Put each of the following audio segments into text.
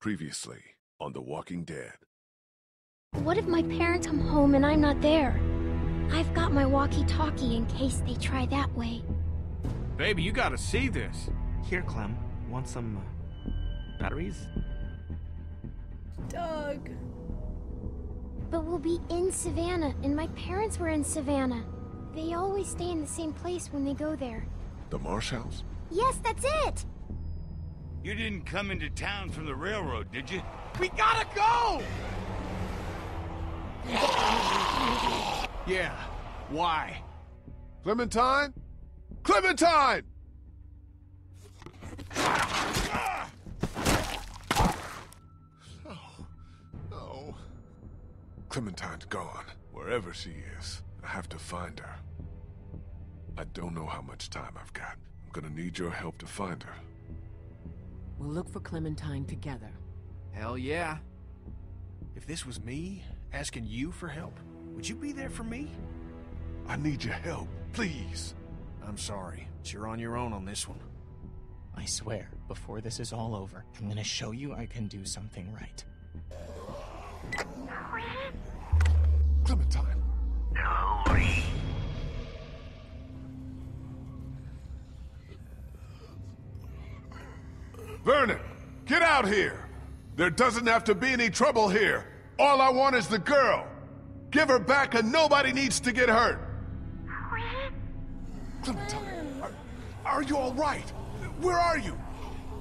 Previously on The Walking Dead. What if my parents come home and I'm not there? I've got my walkie-talkie in case they try that way. Baby, you gotta see this. Here, Clem. Want some batteries? Doug. But we'll be in Savannah, and my parents were in Savannah. They always stay in the same place when they go there. The Marsh House? Yes, that's it! You didn't come into town from the railroad, did you? We gotta go! Yeah, why? Clementine? Clementine! No. Clementine's gone. Wherever she is, I have to find her. I don't know how much time I've got. I'm gonna need your help to find her. We'll look for Clementine together. Hell yeah. If this was me asking you for help, would you be there for me? I need your help, please. I'm sorry, but you're on your own on this one. I swear, before this is all over, I'm gonna show you I can do something right. Clementine. Holy. Vernon, get out here! There doesn't have to be any trouble here. All I want is the girl. Give her back and nobody needs to get hurt. Clementine, are you all right? Where are you?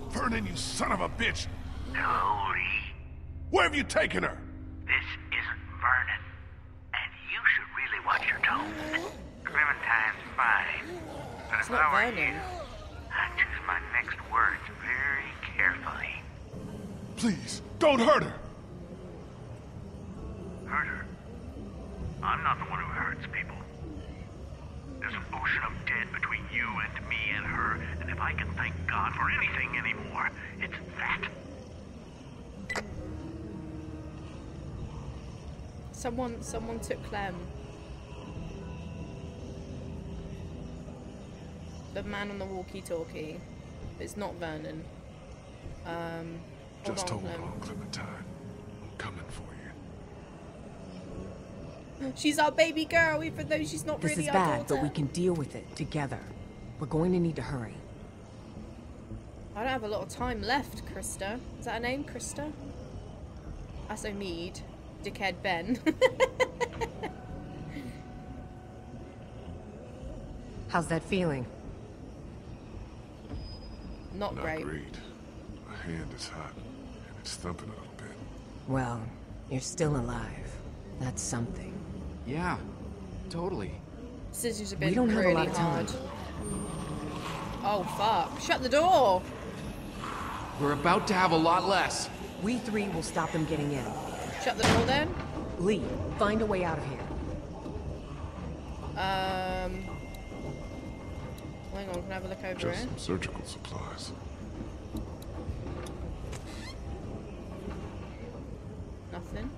Vernon, you son of a bitch. No, Lee. Where have you taken her? This isn't Vernon. And you should really watch your tone. Clementine's fine. But if I were you, I'd choose my next words very carefully. Please, don't hurt her! Hurt her? I'm not the one who hurts people. There's an ocean of dead between you and me and her, and if I can thank God for anything anymore, it's that. Someone took Clem. The man on the walkie-talkie. It's not Vernon. Just hold on, Clementine. I'm coming for you. She's our baby girl, even though she's not really our daughter. This is bad, but we can deal with it together. We're going to need to hurry. I don't have a lot of time left, Christa. Is that her name, Christa? That's Omid. Dickhead Ben. How's that feeling? Not great. My hand is hot, and it's thumping a little bit. Well, you're still alive. That's something. Yeah, totally. Scissors have been really hard. Oh, fuck. Shut the door! We're about to have a lot less. We three will stop them getting in. Shut the door, then? Lee, find a way out of here. Hang on, can I have a look over here? Some surgical supplies. Nothing.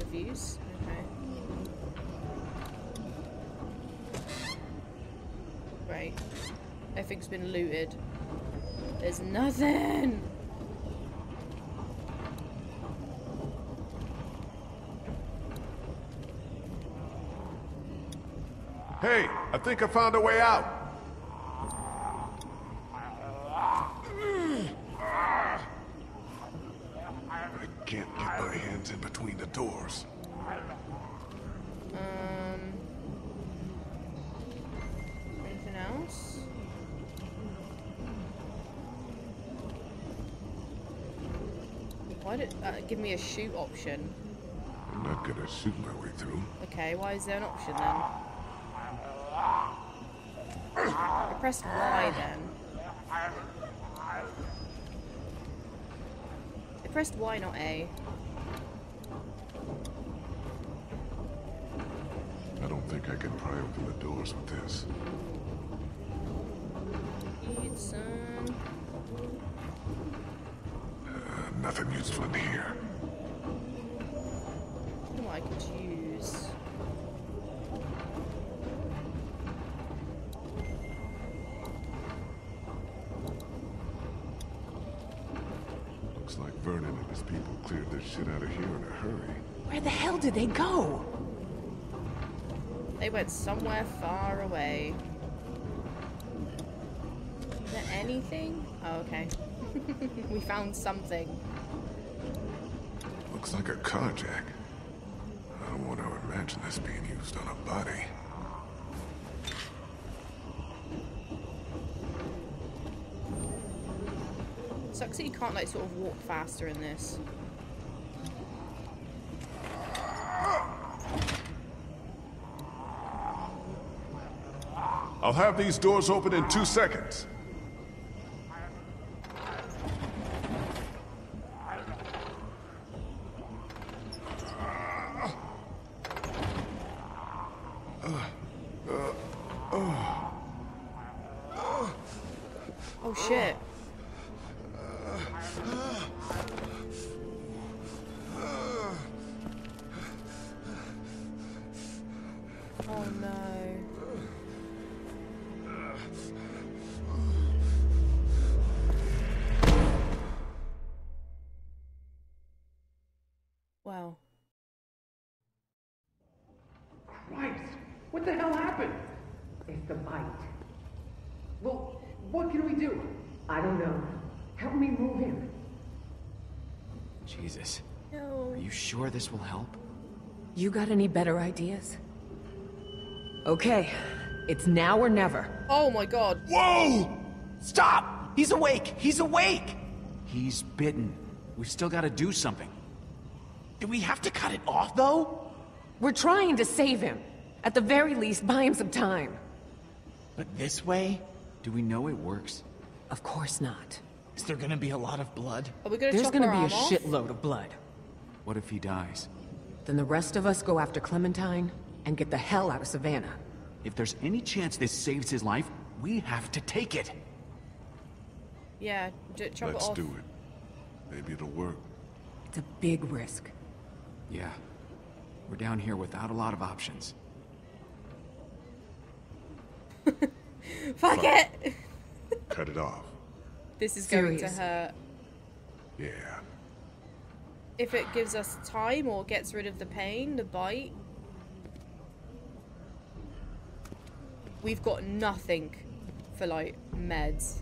Reviews. Okay. Right. Everything's been looted. There's nothing. Hey, I think I found a way out. In between the doors. Anything else? Why did give me a shoot option? I'm not gonna shoot my way through. Okay, why is there an option then? I pressed Y then. I pressed Y, not A. I think I can pry open the doors with this. Need some. Nothing useful in here. What I could use. Looks like Vernon and his people cleared their shit out of here in a hurry. Where the hell did they go? They went somewhere far away. Is there anything? Oh, okay. We found something. Looks like a car jack. I don't want to imagine this being used on a body. Sucks that you can't, like, sort of walk faster in this. I'll have these doors open in 2 seconds. Oh shit. Oh no. Wow. Christ! What the hell happened? It's the bite. Well, what can we do? I don't know. Help me move him. Jesus. No. Are you sure this will help? You got any better ideas? Okay. It's now or never. Oh my god. Whoa! Stop! He's awake! He's awake! He's bitten. We've still got to do something. Do we have to cut it off, though? We're trying to save him. At the very least, buy him some time. But this way? Do we know it works? Of course not. Is there gonna be a lot of blood? Are we gonna There's gonna be a shitload of blood. What if he dies? Then the rest of us go after Clementine and get the hell out of Savannah. If there's any chance this saves his life, we have to take it. Yeah, chop it off. Let's do it. Maybe it'll work. It's a big risk. Yeah. We're down here without a lot of options. Fuck it! Cut it off. This is going to hurt. Yeah. If it gives us time or gets rid of the pain, the bite. We've got nothing for, like, meds.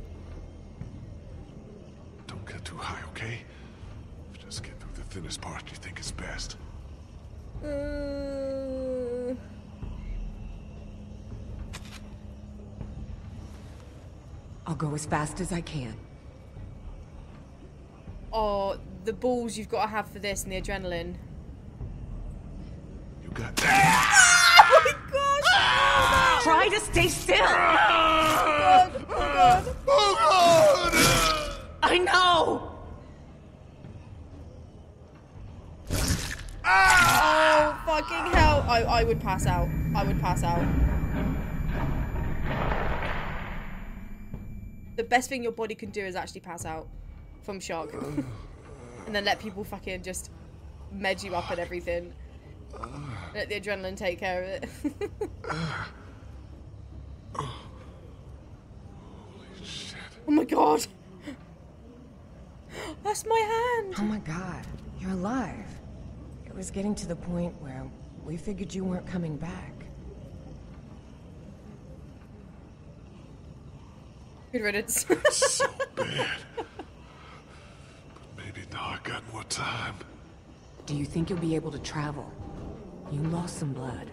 Don't get too high, okay? Just get through the thinnest part you think is best. I'll go as fast as I can. Oh, the balls you've got to have for this and the adrenaline. You got that. Oh my gosh! Ah! Try to stay still! Ah! Oh god! Oh god! Oh god! I know! Ah! Oh fucking hell! I would pass out. I would pass out. The best thing your body can do is actually pass out from shock. And then let people fucking just med you up and everything. Let the adrenaline take care of it. Holy shit. Oh my god! That's my hand! Oh my god, you're alive. It was getting to the point where we figured you weren't coming back. Good riddance. It's so bad. But maybe now I got more time. Do you think you'll be able to travel? You lost some blood.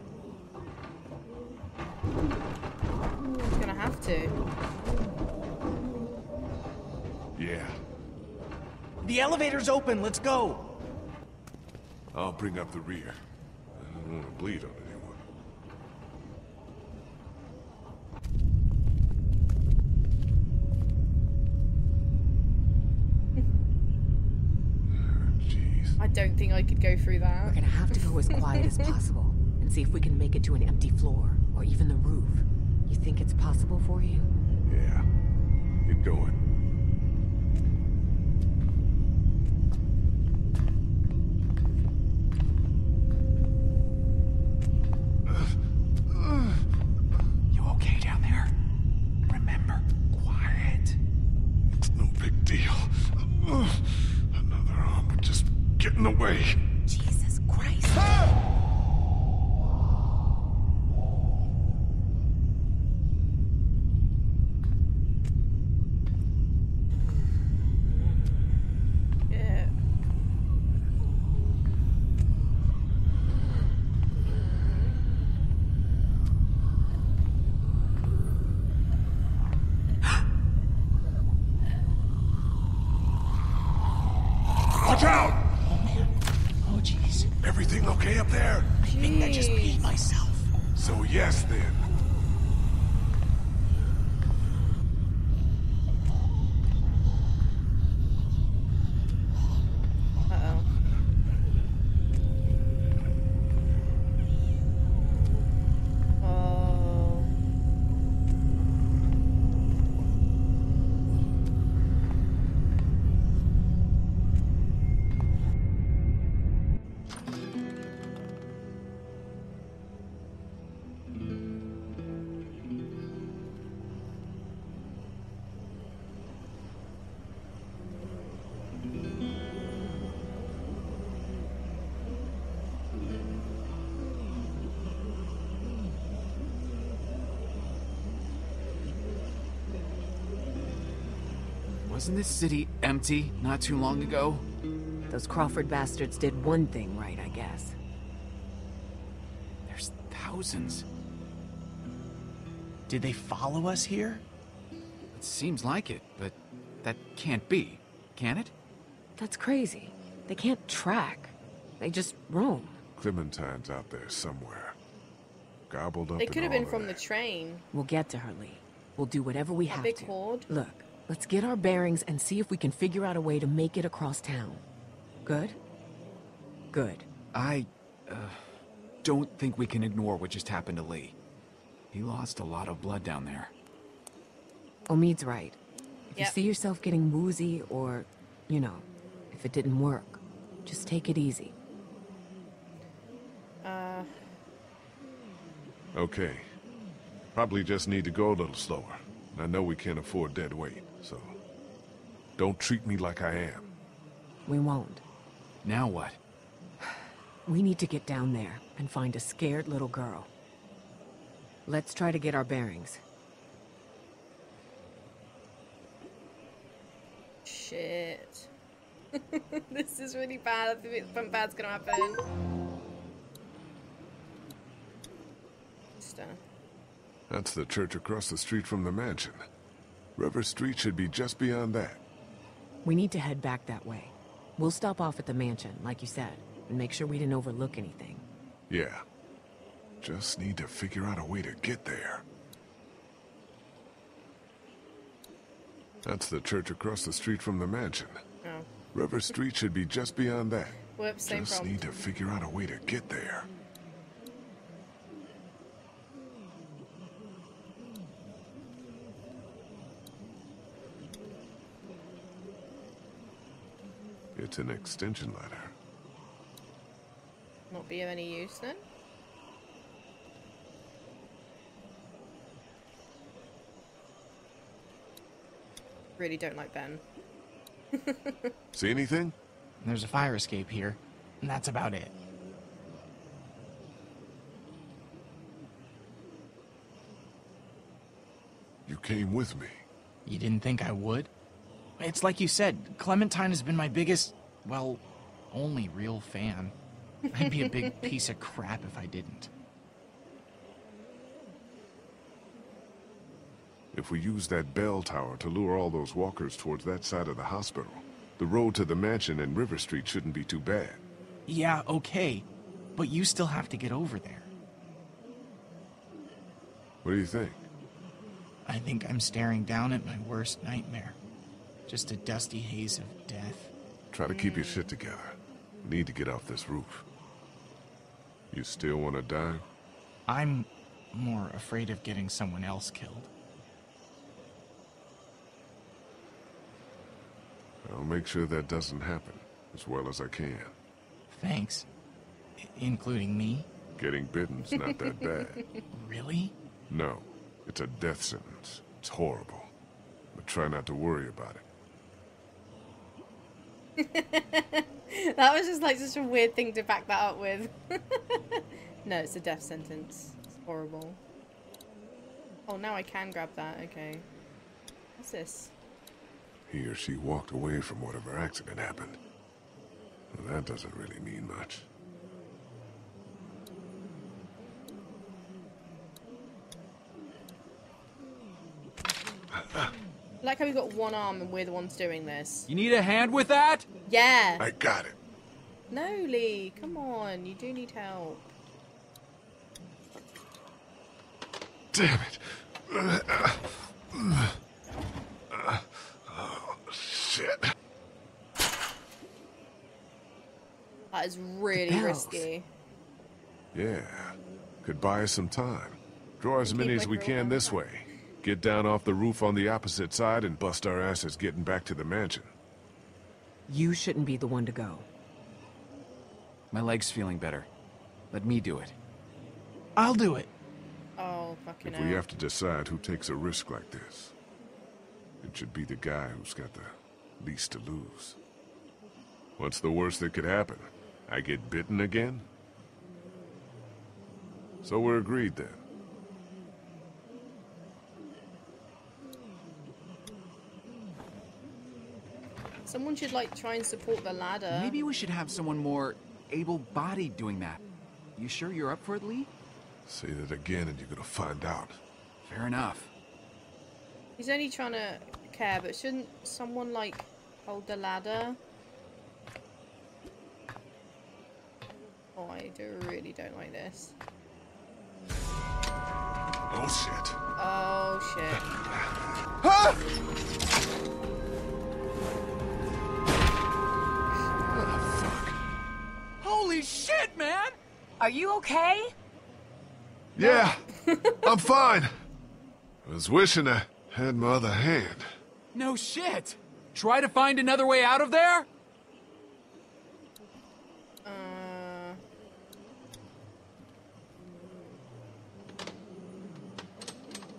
It's gonna have to. Yeah. The elevator's open. Let's go. I'll bring up the rear. I don't want to bleed on anyone. I don't think I could go through that. We're gonna have to go as quiet as possible and see if we can make it to an empty floor or even the roof. You think it's possible for you? Yeah. Keep going. You okay down there? Remember, quiet. It's no big deal. get in the way. Jesus Christ. Ah! Wasn't this city empty not too long ago? Those Crawford bastards did one thing right, I guess. There's thousands. Did they follow us here? It seems like it, but that can't be, can it? That's crazy. They can't track. They just roam. Clementine's out there somewhere. Gobbled up. They could have been from the train. We'll get to her, Lee. We'll do whatever we have to. A big horde? Look. Let's get our bearings and see if we can figure out a way to make it across town. Good? Good. I don't think we can ignore what just happened to Lee. He lost a lot of blood down there. Omid's right. If you see yourself getting woozy or, you know, if it didn't work, just take it easy. Okay. Probably just need to go a little slower. I know we can't afford dead weight. So, don't treat me like I am. We won't. Now what? We need to get down there and find a scared little girl. Let's try to get our bearings. Shit. This is really bad. I think something bad's gonna happen. Just done. That's the church across the street from the mansion. River Street should be just beyond that. We need to head back that way. We'll stop off at the mansion, like you said, and make sure we didn't overlook anything. Yeah. Just need to figure out a way to get there. That's the church across the street from the mansion. Oh. River Street should be just beyond that. Whoops, same problem. Just need to figure out a way to get there. It's an extension ladder. Not be of any use then? Really don't like Ben. See anything? There's a fire escape here, and that's about it. You came with me. You didn't think I would? It's like you said, Clementine has been my biggest, well, only real fan. I'd be a big piece of crap if I didn't. If we use that bell tower to lure all those walkers towards that side of the hospital, the road to the mansion and River Street shouldn't be too bad. Yeah, okay, but you still have to get over there. What do you think? I think I'm staring down at my worst nightmare. Just a dusty haze of death. Try to keep your shit together. Need to get off this roof. You still want to die? I'm more afraid of getting someone else killed. I'll make sure that doesn't happen as well as I can. Thanks. Including me? Getting bitten's not that bad. Really? No. It's a death sentence. It's horrible. But try not to worry about it. That was just like such a weird thing to back that up with. No, it's a death sentence. It's horrible. Oh, now I can grab that. Okay. What's this? He or she walked away from whatever accident happened. Well, that doesn't really mean much. Like how we got one arm and we're the ones doing this. You need a hand with that? Yeah. I got it. No, Lee, come on. You do need help. Damn it. Oh, shit. That is really risky. Yeah. Could buy us some time. Draw as many as we can this way. Get down off the roof on the opposite side and bust our asses getting back to the mansion. You shouldn't be the one to go. My leg's feeling better. Let me do it. I'll do it. Oh, fucking hell. If we have to decide who takes a risk like this, it should be the guy who's got the least to lose. What's the worst that could happen? I get bitten again? So we're agreed then. Someone should, like, try and support the ladder. Maybe we should have someone more able-bodied doing that. You sure you're up for it, Lee? Say that again and you're gonna find out. Fair enough. He's only trying to care, but shouldn't someone, like, hold the ladder? Oh, I really don't like this. Oh, shit. Oh, shit. Ah! Holy shit, man! Are you okay? Yeah, I'm fine. I was wishing I had my other hand. No shit! Try to find another way out of there?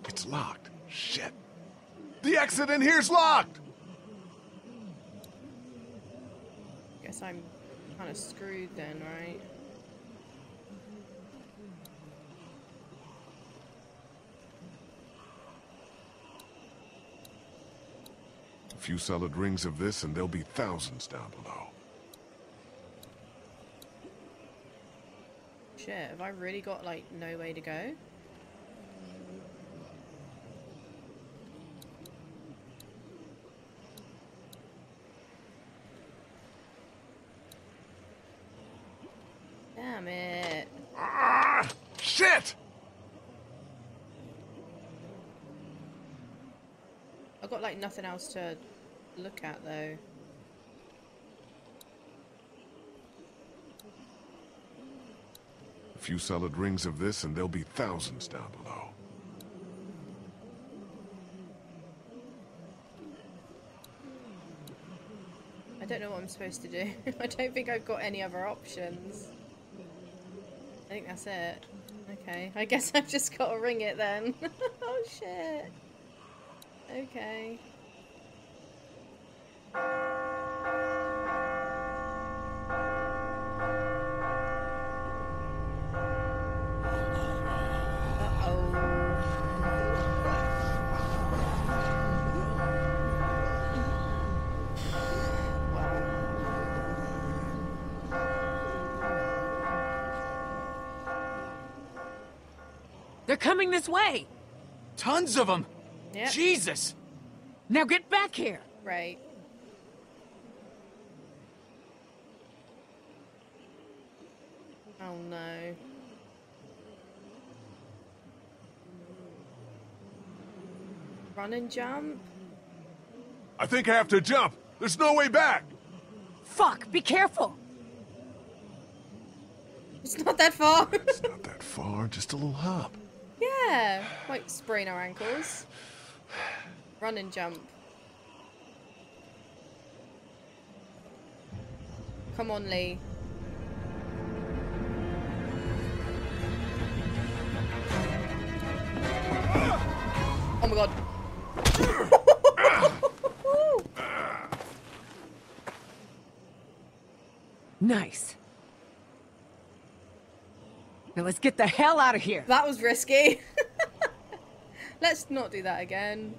It's locked. Shit. The exit in here's locked! Guess I'm kind of screwed then, right? A few solid rings of this and there'll be thousands down below. Shit, have I really got, like, no way to go? Damn it. Ah, shit! I've got, like, nothing else to look at, though. A few solid rings of this, and there'll be thousands down below. I don't know what I'm supposed to do. I don't think I've got any other options. I think that's it. Okay, I guess I've just got to ring it then. Oh shit. Okay. Coming this way. Tons of them. Yep. Jesus. Now get back here. Right. Oh no. Run and jump. I think I have to jump. There's no way back. Fuck, be careful. It's not that far. It's not that far, just a little hop. Yeah, like sprain our ankles. Run and jump. Come on, Lee. Oh my god. Nice. Now let's get the hell out of here. That was risky. Let's not do that again.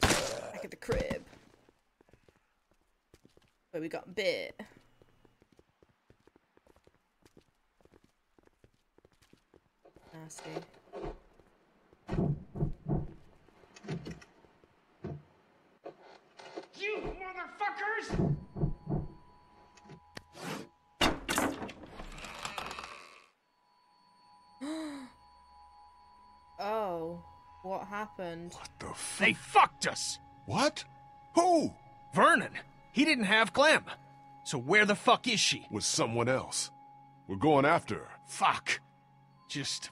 Back at the crib. Where we got bit. Nasty. You motherfuckers! Oh, what happened? What the fuck? They fucked us! What? Who? Vernon. He didn't have Clem. So where the fuck is she? With someone else. We're going after her. Fuck. Just...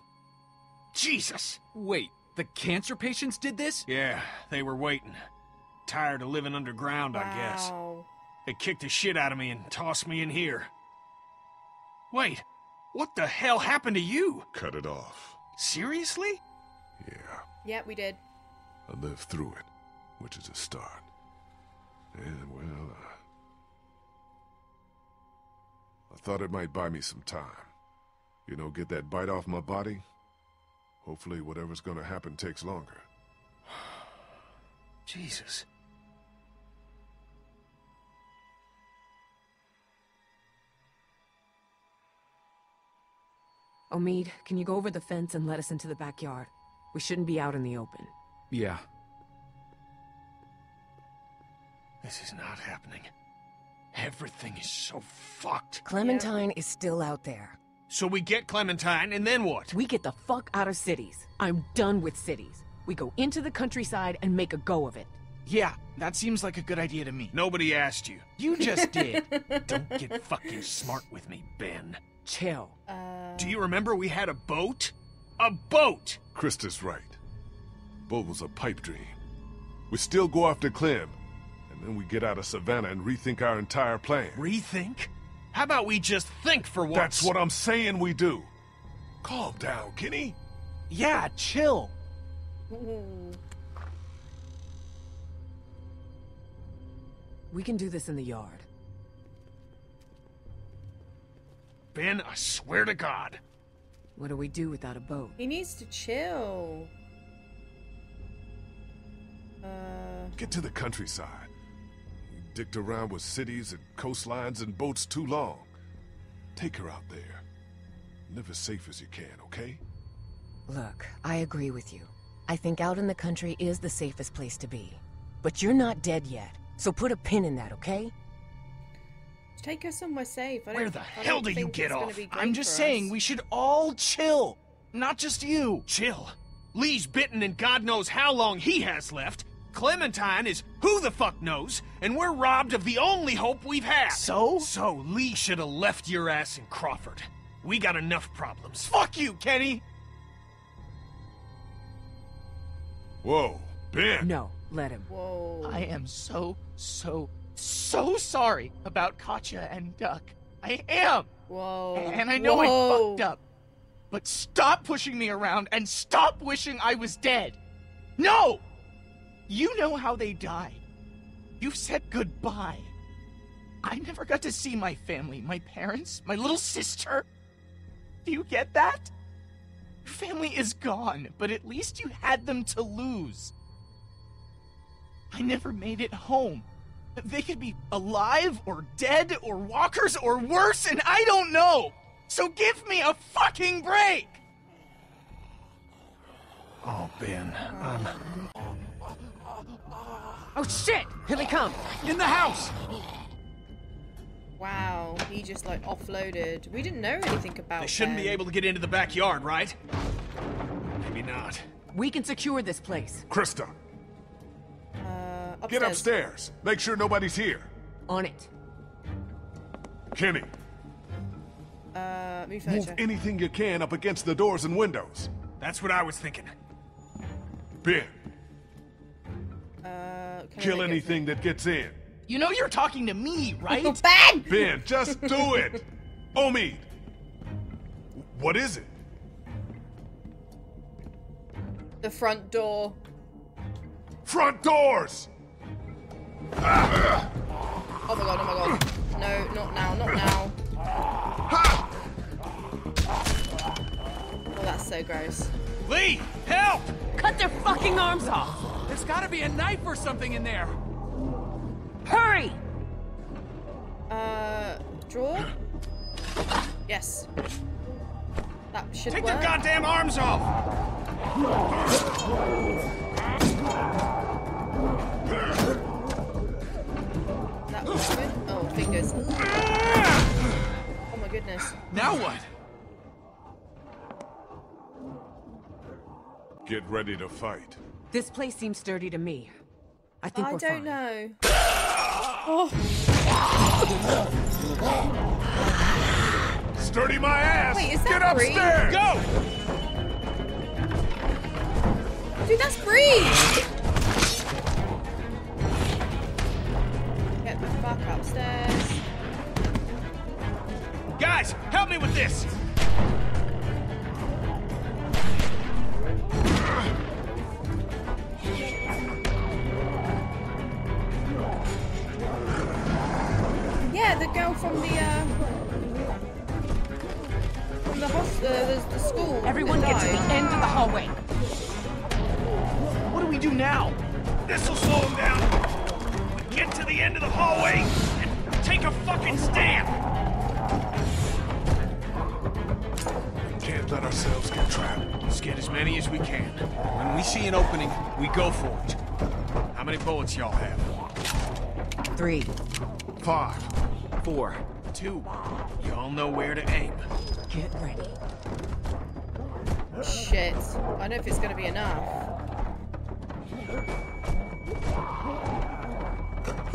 Jesus! Wait, the cancer patients did this? Yeah, they were waiting. Tired of living underground, wow. I guess. They kicked the shit out of me and tossed me in here. Wait, what the hell happened to you? Cut it off. Seriously? Yeah. Yeah, we did. I lived through it, which is a start. And, well, I thought it might buy me some time. You know, get that bite off my body? Hopefully whatever's gonna happen takes longer. Jesus. Omid, can you go over the fence and let us into the backyard? We shouldn't be out in the open. Yeah. This is not happening. Everything is so fucked. Clementine is still out there. So we get Clementine, and then what? We get the fuck out of cities. I'm done with cities. We go into the countryside and make a go of it. Yeah, that seems like a good idea to me. Nobody asked you. You just did. Don't get fucking smart with me, Ben. Chill. Do you remember we had a boat? A boat! Christa's right. Boat was a pipe dream. We still go after Clem, and then we get out of Savannah and rethink our entire plan. Rethink? How about we just think for once? That's what I'm saying we do. Calm down, Kenny. Yeah, chill. We can do this in the yard. Ben, I swear to God. What do we do without a boat? He needs to chill. Get to the countryside. We dicked around with cities and coastlines and boats too long. Take her out there. Live as safe as you can, okay? Look, I agree with you. I think out in the country is the safest place to be. But you're not dead yet, so put a pin in that, okay? Take her somewhere safe. Where the hell do you get off? I'm just saying we should all chill. Not just you. Chill? Lee's bitten and God knows how long he has left. Clementine is who the fuck knows, and we're robbed of the only hope we've had. So? So Lee should have left your ass in Crawford. We got enough problems. Fuck you, Kenny! Whoa, Ben! No, let him. Whoa. I am so sorry about Katjaa and Duck. I am! Whoa. And I know I fucked up. But stop pushing me around and stop wishing I was dead! No! You know how they died. You've said goodbye. I never got to see my family, my parents, my little sister. Do you get that? Your family is gone, but at least you had them to lose. I never made it home. They could be alive or dead or walkers or worse, and I don't know. So give me a fucking break. Oh, Ben, oh, shit! Here they come! In the house! Wow, he just, like, offloaded. We didn't know anything about They shouldn't them. Be able to get into the backyard, right? Maybe not. We can secure this place. Christa! Upstairs. Get upstairs! Make sure nobody's here! On it. Kenny! Move furniture. Move anything you can up against the doors and windows. That's what I was thinking. Ben! Kill anything that gets in. You know you're talking to me, right? Ben! Ben, just do it! Omid! What is it? The front door. Front doors! Oh my god, oh my god. No, not now, not now. Oh, that's so gross. Lee, help! Cut their fucking arms off! There's gotta be a knife or something in there! Hurry! Draw? Yes. That should work. Take their goddamn arms off! That was good. Oh, fingers. Oh my goodness. Now what? Get ready to fight. This place seems dirty to me. I think we're fine. I don't know. Oh. Sturdy my ass! Wait, is that Bree? Get upstairs! Go! Dude, that's Bree! Get the fuck upstairs. Guys, help me with this! Yeah, the girl from the the school. Everyone get to the end of the hallway. What do we do now? This will slow them down. We get to the end of the hallway and take a fucking stand. We can't let ourselves get trapped. Let's get as many as we can. When we see an opening, we go for it. How many bullets y'all have? 3. 5. 4, 2. You all know where to aim. Get ready. Shit. I don't know if it's gonna be enough. That's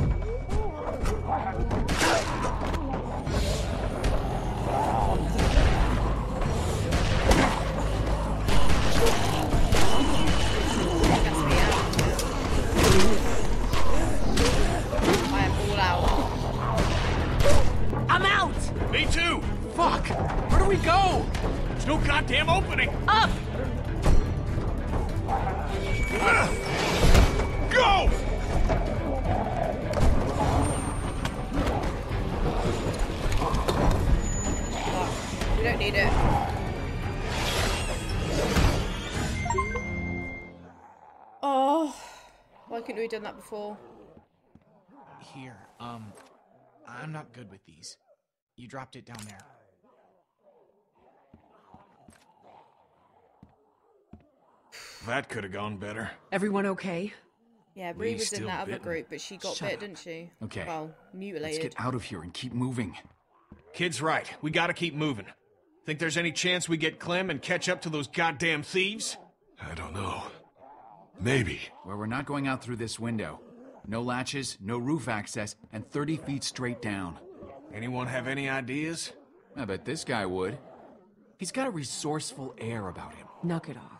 me out. I am all out. I'm out! Me too! Fuck! Where do we go? There's no goddamn opening! Up! Go! Fuck. We don't need it. Oh. Why couldn't we have done that before? Here, I'm not good with these. You dropped it down there. That could have gone better. Everyone okay? Yeah, Bree was in that other group, but she got bit, didn't she? Okay. Well, mutilated. Let's get out of here and keep moving. Kid's right. We gotta keep moving. Think there's any chance we get Clem and catch up to those goddamn thieves? I don't know. Maybe. Well, we're not going out through this window. No latches, no roof access, and 30 feet straight down. Anyone have any ideas? I bet this guy would. He's got a resourceful air about him. Knock it off.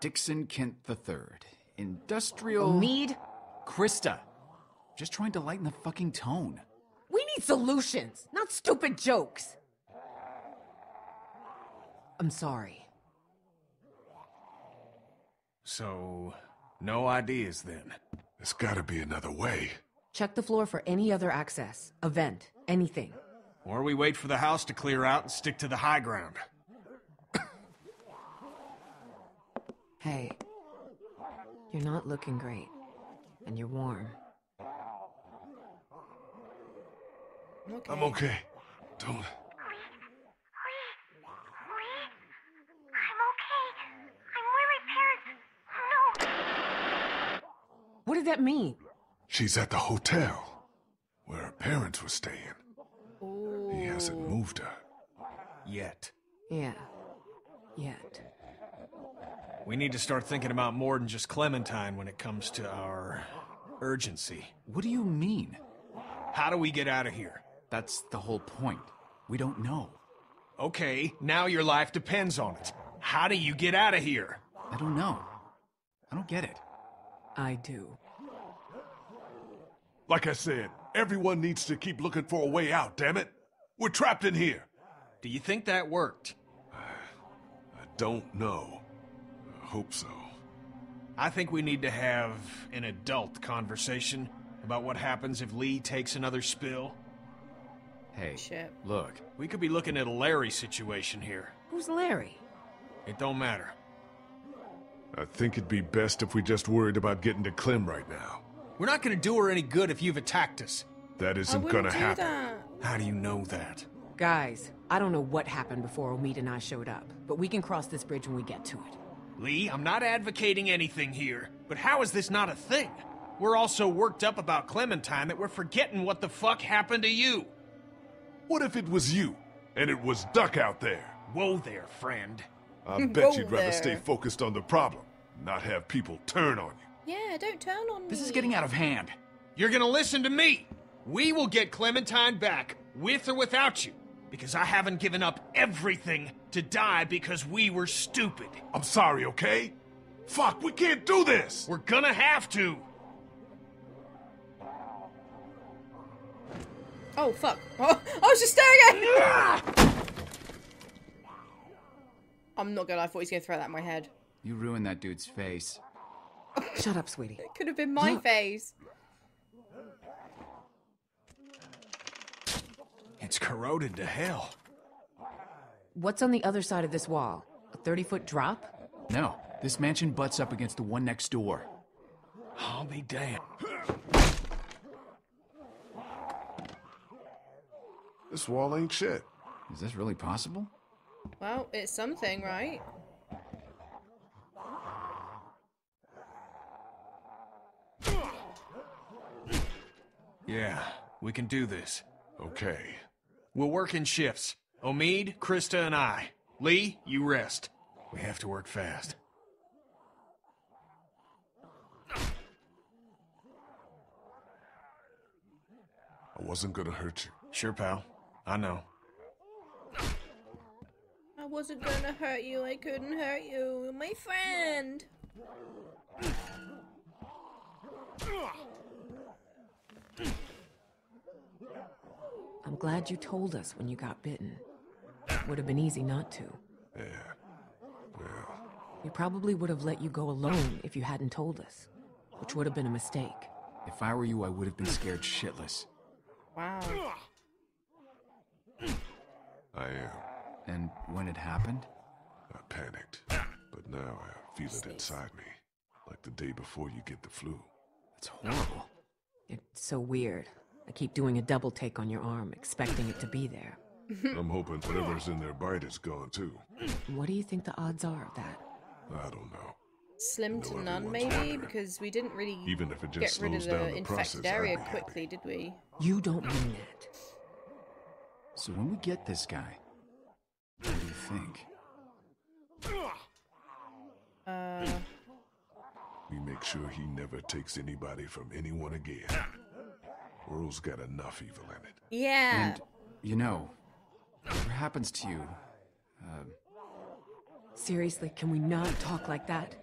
Dixon Kent III. Industrial... Omid? Christa. Just trying to lighten the fucking tone. We need solutions, not stupid jokes. I'm sorry. So, no ideas then. There's gotta be another way. Check the floor for any other access, a vent, anything. Or we wait for the house to clear out and stick to the high ground. Hey, you're not looking great, and you're warm. Okay. I'm okay. Don't... What did that mean? She's at the hotel where her parents were staying. Ooh. He hasn't moved her. Yet. Yeah. Yet. We need to start thinking about more than just Clementine when it comes to our urgency. What do you mean? How do we get out of here? That's the whole point. We don't know. Okay, now your life depends on it. How do you get out of here? I don't know. I don't get it. I do. Like I said, everyone needs to keep looking for a way out, damn it. We're trapped in here. Do you think that worked? I don't know. I hope so. I think we need to have an adult conversation about what happens if Lee takes another spill. Hey, shit. Look, we could be looking at a Larry situation here. Who's Larry? It don't matter. I think it'd be best if we just worried about getting to Clem right now. We're not gonna do her any good if you've attacked us. That isn't gonna happen. How do you know that? Guys, I don't know what happened before Omid and I showed up, but we can cross this bridge when we get to it. Lee, I'm not advocating anything here, but how is this not a thing? We're all so worked up about Clementine that we're forgetting what the fuck happened to you. What if it was you, and it was Duck out there? Whoa there, friend. I bet you'd rather stay focused on the problem, not have people turn on you. Yeah, don't turn on me. This is getting out of hand. You're gonna listen to me. We will get Clementine back, with or without you, because I haven't given up everything to die because we were stupid. I'm sorry, okay? Fuck, we can't do this! We're gonna have to! Oh, fuck. Oh, I was just staring at him! I'm not gonna, I thought he was gonna throw that in my head. You ruined that dude's face. Shut up, sweetie. It could have been my face. It's corroded to hell. What's on the other side of this wall? A 30-foot drop? No, this mansion butts up against the one next door. I'll be damned. This wall ain't shit. Is this really possible? Well, it's something, right? Yeah, we can do this. Okay. We'll work in shifts. Omid, Christa, and I. Lee, you rest. We have to work fast. I wasn't gonna hurt you. Sure, pal. I know. I wasn't gonna hurt you. I couldn't hurt you. My friend! I'm glad you told us when you got bitten. Would have been easy not to. Yeah. Well. We probably would have let you go alone if you hadn't told us, which would have been a mistake. If I were you, I would have been scared shitless. Wow. I am. And when it happened? I panicked, but now I feel it inside me, like the day before you get the flu. It's horrible. It's so weird. I keep doing a double take on your arm, expecting it to be there. I'm hoping whatever's in their bite is gone too. What do you think the odds are of that? I don't know. Slim to none, maybe, because we didn't really get rid of the infected area quickly, did we? You don't mean that. So when we get this guy, what do you think? We make sure he never takes anybody from anyone again. World's got enough evil in it. Yeah. And, you know, whatever happens to you, seriously, can we not talk like that?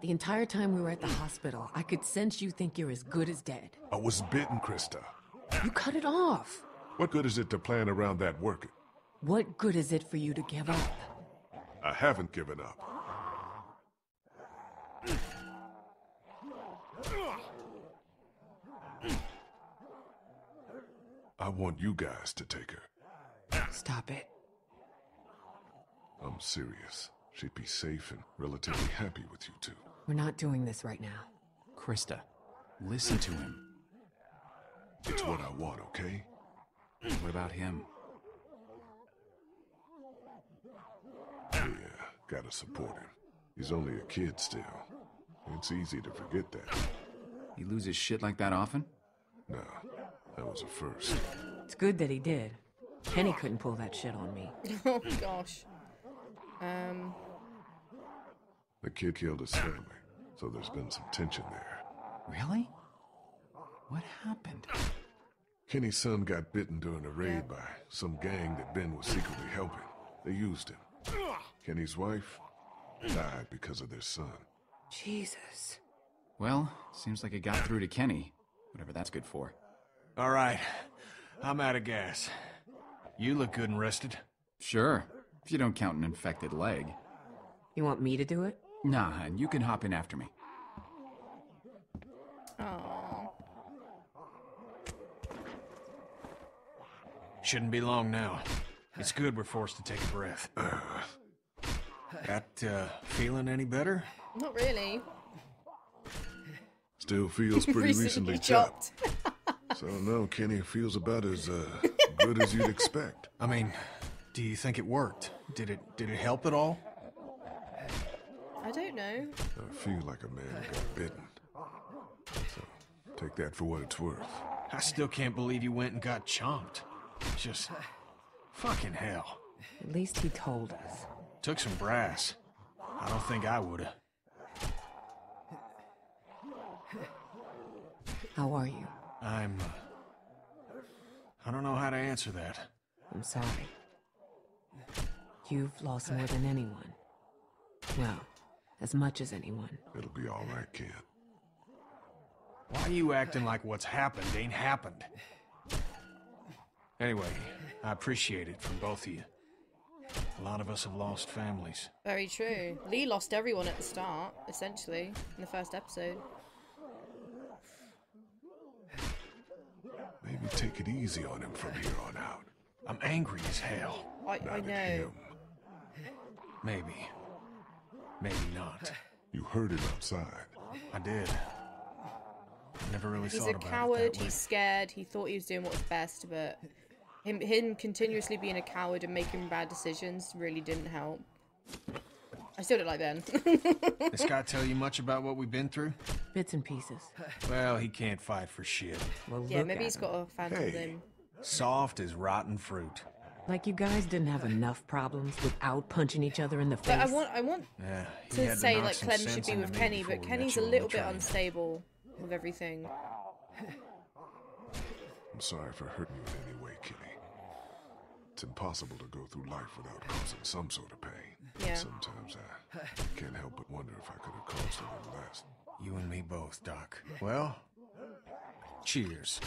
The entire time we were at the hospital, I could sense you think you're as good as dead. I was bitten, Christa. You cut it off. What good is it to plan around that working? What good is it for you to give up? I haven't given up. I want you guys to take her. Stop it. I'm serious. She'd be safe and relatively happy with you two. We're not doing this right now. Christa, listen to him. It's what I want, okay? What about him? Yeah, gotta support him. He's only a kid still. It's easy to forget that. He loses shit like that often? No, that was a first. It's good that he did. Kenny couldn't pull that shit on me. Oh, gosh. The kid killed his family, so there's been some tension there. Really? What happened? Kenny's son got bitten during a raid by some gang that Ben was secretly helping. They used him. Kenny's wife died because of their son. Jesus. Well, seems like it got through to Kenny. Whatever that's good for. All right. I'm out of gas. You look good and rested. Sure. If you don't count an infected leg. You want me to do it? Nah, hun, you can hop in after me. Aww. Shouldn't be long now. It's good we're forced to take a breath. Feeling any better? Not really. Still feels pretty recently chopped. So no, Kenny feels about as good as you'd expect. I mean, do you think it worked? Did it help at all? I don't know. I feel like a man who got bitten. So take that for what it's worth. I still can't believe you went and got chomped. Just fucking hell. At least he told us. Took some brass. I don't think I would've. How are you? I'm... I don't know how to answer that. I'm sorry. You've lost more than anyone. Well, as much as anyone. It'll be all right, kid. Why are you acting like what's happened ain't happened? Anyway, I appreciate it from both of you. A lot of us have lost families. Very true. Lee lost everyone at the start, essentially, in the first episode. Maybe take it easy on him from here on out. I'm angry as hell. I know. Him. Maybe. Maybe not. You heard it outside. I did. Never really thought about it. He's a coward, he's scared, he thought he was doing what was best, but... Him continuously being a coward and making bad decisions really didn't help. I still don't like Ben. This guy tell you much about what we've been through? Bits and pieces. Well, he can't fight for shit. Well, yeah, maybe he's got a phantom limb. Soft as rotten fruit. Like you guys didn't have enough problems without punching each other in the face. But I want to say like Clem should be with Kenny, but Kenny's a little bit unstable with everything. I'm sorry for hurting you in any way, Kenny. It's impossible to go through life without causing some sort of pain. Yeah. Sometimes I can't help but wonder if I could have caused a little less. You and me both, Doc. Well, cheers.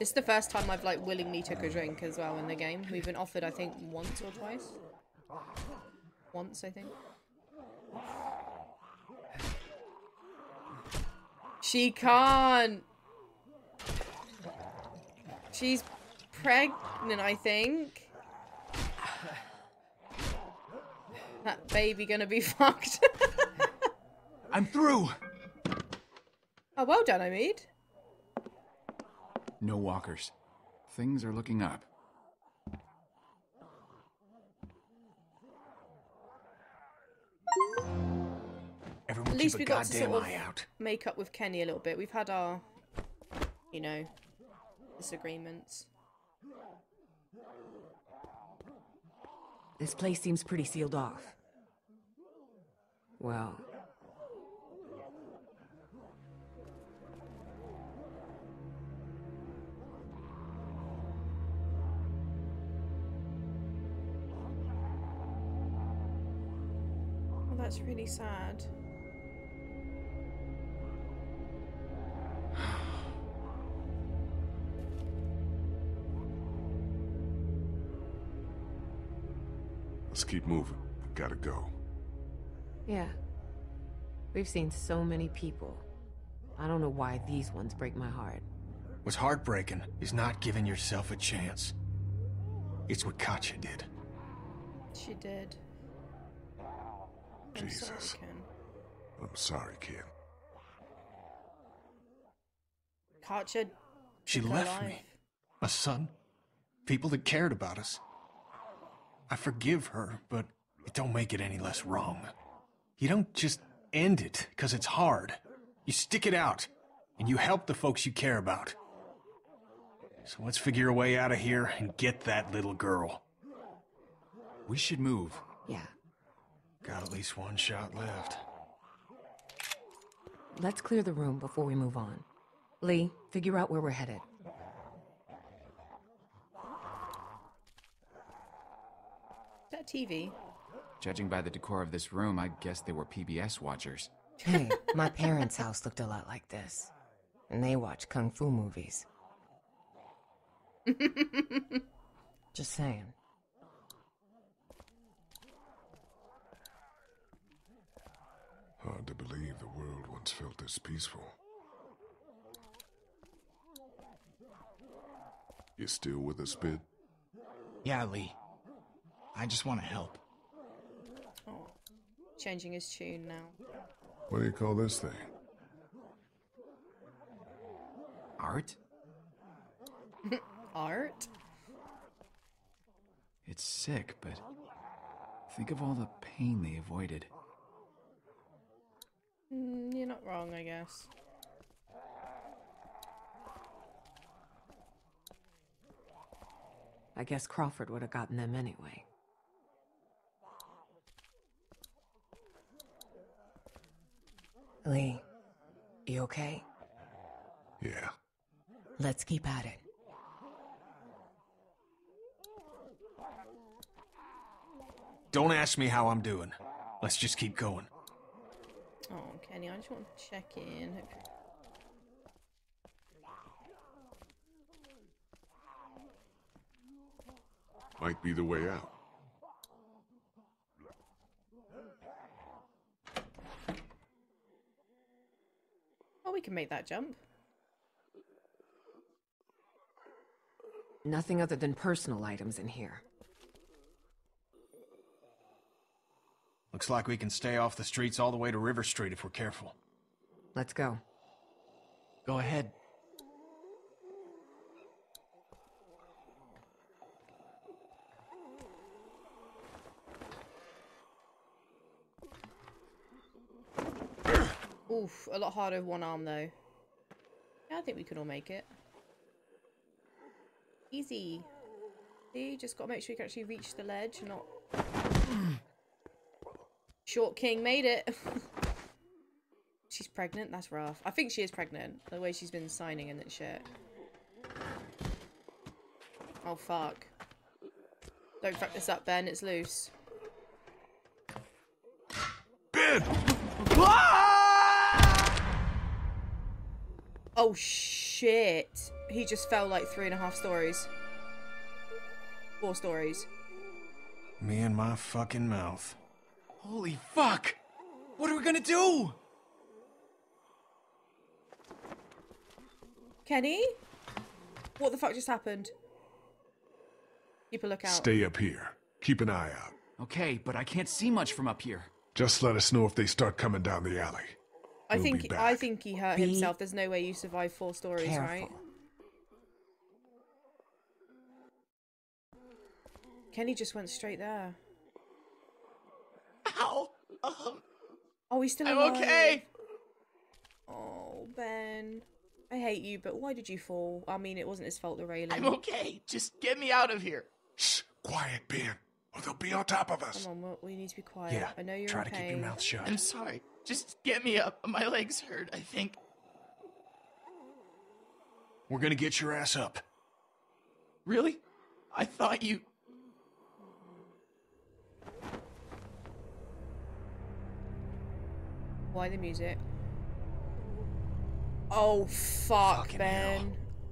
It's the first time I've like willingly took a drink as well in the game. We've been offered, I think, once or twice. Once, I think. She can't. She's pregnant, I think. That baby gonna be fucked. I'm through. Oh, well done, Omid. No walkers. Things are looking up. Everyone at least we got to sort of make up with Kenny a little bit. We've had our, you know, disagreements. This place seems pretty sealed off. Well, that's really sad. Let's keep moving. Gotta go. Yeah. We've seen so many people. I don't know why these ones break my heart. What's heartbreaking is not giving yourself a chance. It's what Katjaa did. She did. Jesus. I'm sorry, Ken. Katjaa. She left me. My son. People that cared about us. I forgive her, but it don't make it any less wrong. You don't just end it because it's hard. You stick it out, and you help the folks you care about. So let's figure a way out of here and get that little girl. We should move. Yeah. Got at least one shot left. Let's clear the room before we move on. Lee, figure out where we're headed. TV. Judging by the decor of this room, I guess they were PBS watchers. Hey, my parents' house looked a lot like this. And they watch kung fu movies. Just saying. Hard to believe the world once felt this peaceful. You still with us, Ben? Yeah, Lee. I just want to help. Oh. Changing his tune now. What do you call this thing? Art? Art? It's sick, but think of all the pain they avoided. You're not wrong, I guess. I guess Crawford would have gotten them anyway. Lee, you okay? Yeah. Let's keep at it. Don't ask me how I'm doing. Let's just keep going. Oh, Kenny, I just want to check in. Might be the way out. Oh, we can make that jump. Nothing other than personal items in here. Looks like we can stay off the streets all the way to River Street if we're careful. Let's go. Go ahead. Oof, a lot harder with one arm though. Yeah, I think we can all make it. Easy. See, you just gotta make sure you can actually reach the ledge and not... Short King made it. She's pregnant? That's rough. I think she is pregnant. The way she's been signing and that shit. Oh, fuck. Don't fuck this up, Ben. It's loose. Ben! Oh, shit. He just fell like 3.5 stories. 4 stories. Me and my fucking mouth. Holy fuck! What are we gonna do? Kenny? What the fuck just happened? Keep a lookout. Stay up here. Keep an eye out. Okay, but I can't see much from up here. Just let us know if they start coming down the alley. I think he hurt himself. There's no way you survive 4 stories, careful. Right? Kenny just went straight there. Ow! Oh, he's still alive. I'm okay! Oh, Ben. I hate you, but why did you fall? I mean, it wasn't his fault, the railing. I'm okay. Just get me out of here. Shh! Quiet, Ben. Or they'll be on top of us. Come on, we need to be quiet. Yeah, I know you're okay. Try to keep your mouth shut. I'm sorry. Just get me up. My legs hurt, I think. We're gonna get your ass up. Really? I thought you... Why the music? Oh fuck, fucking Ben! Hell.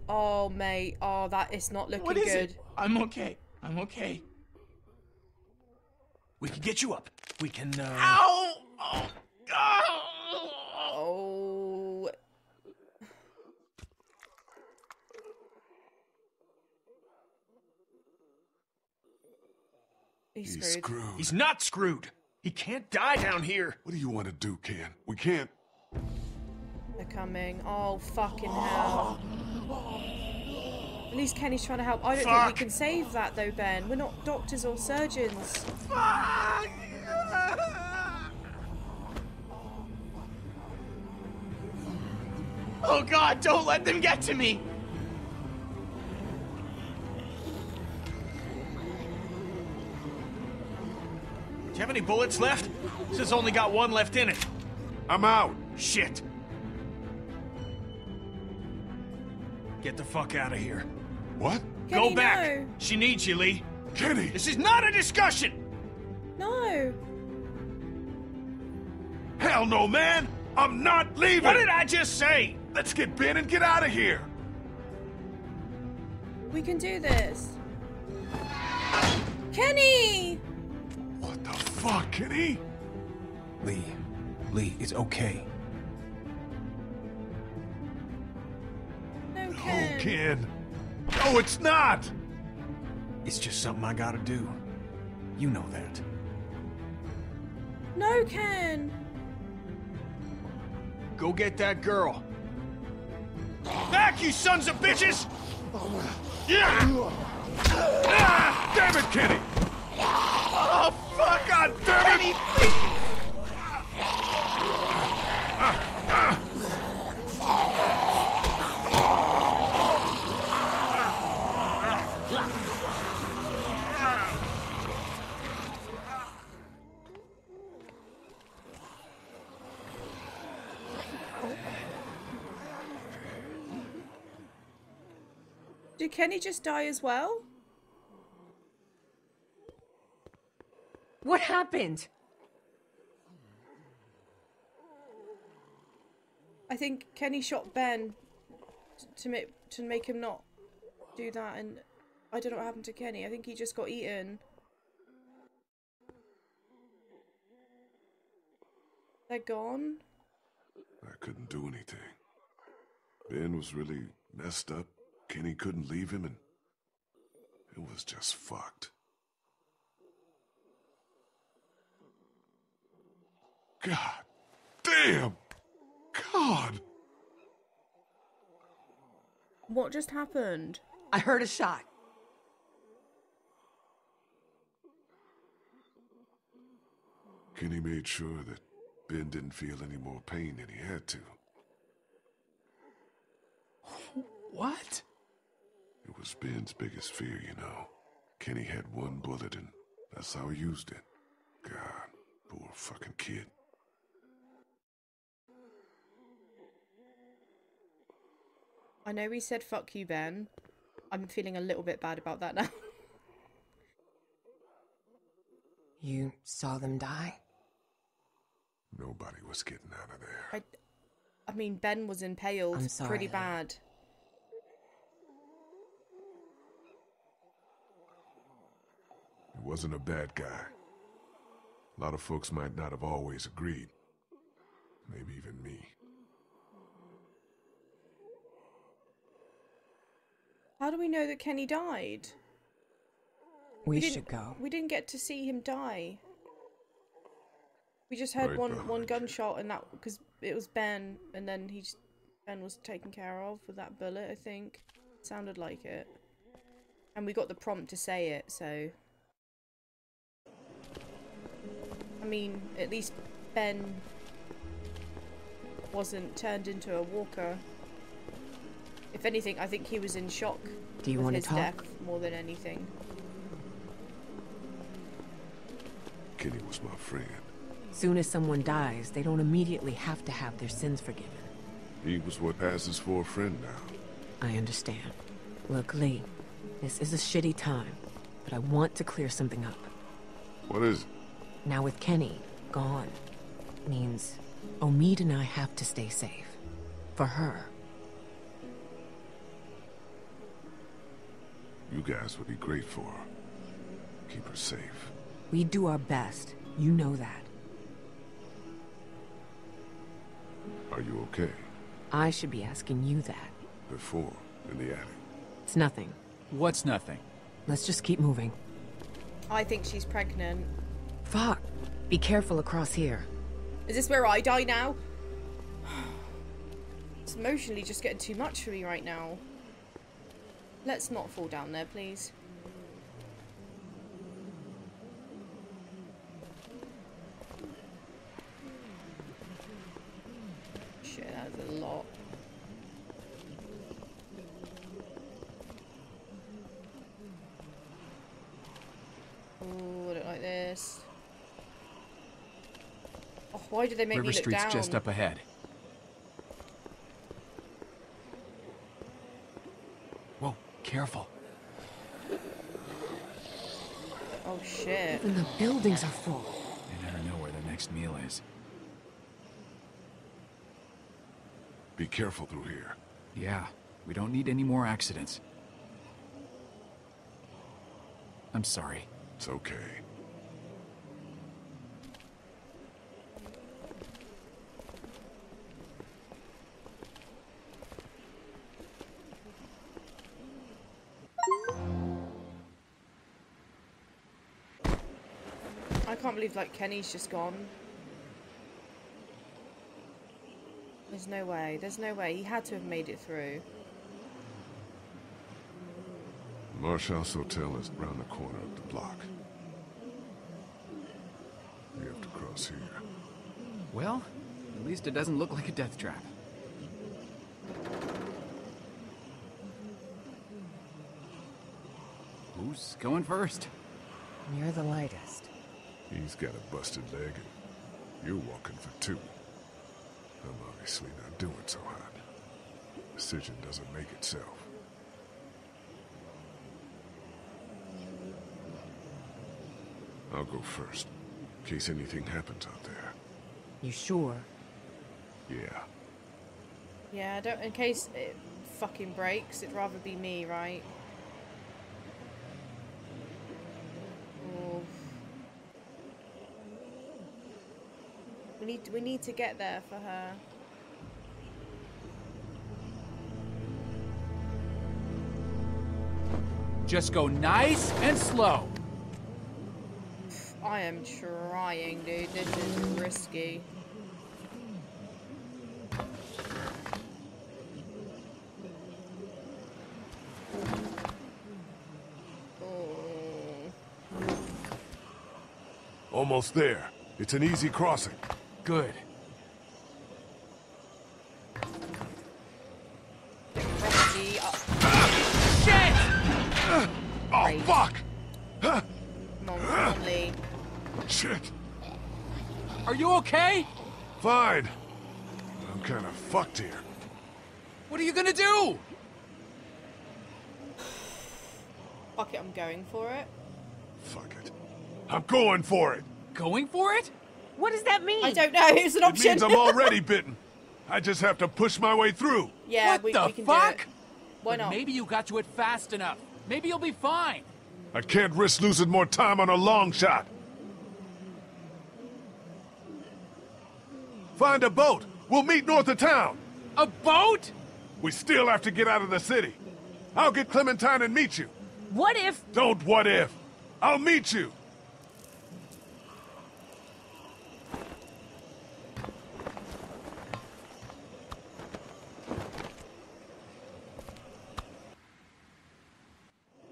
Oh mate, oh that is not looking good. What is it? I'm okay. I'm okay. We can get you up. We can. Ow! Oh God! Oh. He's screwed. He's not screwed. He can't die down here! What do you want to do, Ken? We can't... They're coming. Oh, fucking hell. At least Kenny's trying to help. I don't think we can save that, though, Ben. We're not doctors or surgeons. Fuck! Oh, God, don't let them get to me! Do you have any bullets left? This has only got 1 left in it. I'm out. Shit. Get the fuck out of here. What? Kenny, go back. No. She needs you, Lee. Kenny! This is not a discussion! No. Hell no, man! I'm not leaving! What did I just say? Let's get Ben and get out of here! We can do this. Kenny! What the fuck, Kenny? Lee, it's okay. No, Ken. No, Ken. No, it's not! It's just something I gotta do. You know that. No, Ken. Go get that girl. Back, you sons of bitches! Yeah! Ah, damn it, Kenny! Oh, fuck, God damn it! Did Kenny just die as well? What happened? I think Kenny shot Ben to make him not do that, and I don't know what happened to Kenny. I think he just got eaten. They're gone. I couldn't do anything. Ben was really messed up. Kenny couldn't leave him, and it was just fucked. God damn! God! What just happened? I heard a shot. Kenny made sure that Ben didn't feel any more pain than he had to. What? It was Ben's biggest fear, you know. Kenny had one bullet, and that's how he used it. God, poor fucking kid. I know we said fuck you, Ben. I'm feeling a little bit bad about that now. You saw them die? Nobody was getting out of there. I mean, Ben was impaled pretty bad. He wasn't a bad guy. A lot of folks might not have always agreed. Maybe even me. How do we know that Kenny died? We should go. We didn't get to see him die. We just heard one gunshot, and that because it was Ben, and then Ben was taken care of with that bullet. I think it sounded like it, and we got the prompt to say it. So, I mean, at least Ben wasn't turned into a walker. If anything, I think he was in shock. Do you want to talk? Death more than anything. Kenny was my friend. Soon as someone dies, they don't immediately have to have their sins forgiven. He was what passes for a friend now. I understand. Look, Lee, this is a shitty time, but I want to clear something up. What is it? Now with Kenny gone, means Omid and I have to stay safe. For her. You guys would be great for her. Keep her safe. We do our best. You know that. Are you okay? I should be asking you that. Before, in the attic. It's nothing. What's nothing? Let's just keep moving. I think she's pregnant. Fuck. Be careful across here. Is this where I die now? It's emotionally just getting too much for me right now. Let's not fall down there, please. Shit, that's a lot. Oh, I don't like this. Oh, why do they make me look down? River Street's just up ahead. Careful. Oh shit. Even the buildings are full. They never know where their next meal is. Be careful through here. Yeah, we don't need any more accidents. I'm sorry. It's okay. I can't believe, like, Kenny's just gone. There's no way. There's no way. He had to have made it through. Marshall's hotel is round the corner of the block. We have to cross here. Well, at least it doesn't look like a death trap. Who's going first? You're the lightest. He's got a busted leg, and you're walking for two. I'm obviously not doing so hot. The decision doesn't make itself. I'll go first, in case anything happens out there. You sure? Yeah. Yeah, don't. In case it fucking breaks, it'd rather be me, right? Oof. We need to get there for her. Just go nice and slow. I am trying, dude. This is risky. Oh. Almost there. It's an easy crossing. Good. Rusty up. Shit! Oh, great. Fuck! Huh? Normally. Shit! Are you okay? Fine. I'm kind of fucked here. What are you gonna do? Fuck it, I'm going for it. Fuck it. I'm going for it! Going for it? What does that mean? I don't know, it's an option. It means I'm already bitten. I just have to push my way through. Yeah, what the we can fuck? Do it. Why not? But maybe you got to it fast enough. Maybe you'll be fine. I can't risk losing more time on a long shot. Find a boat. We'll meet north of town. A boat? We still have to get out of the city. I'll get Clementine and meet you. What if... Don't what if. I'll meet you.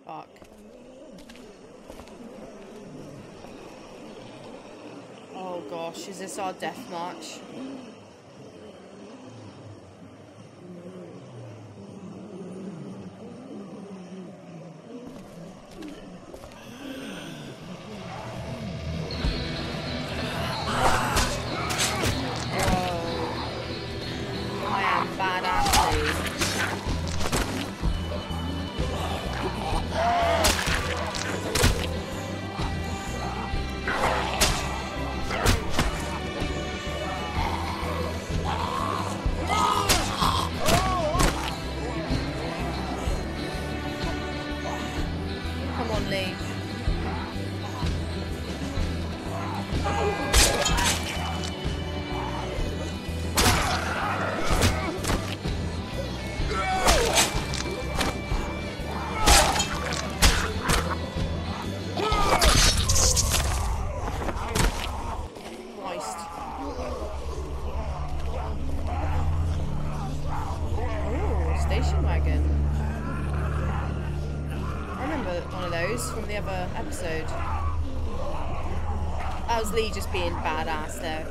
Fuck. Oh gosh, is this our death march? Episode. That was Lee just being badass there.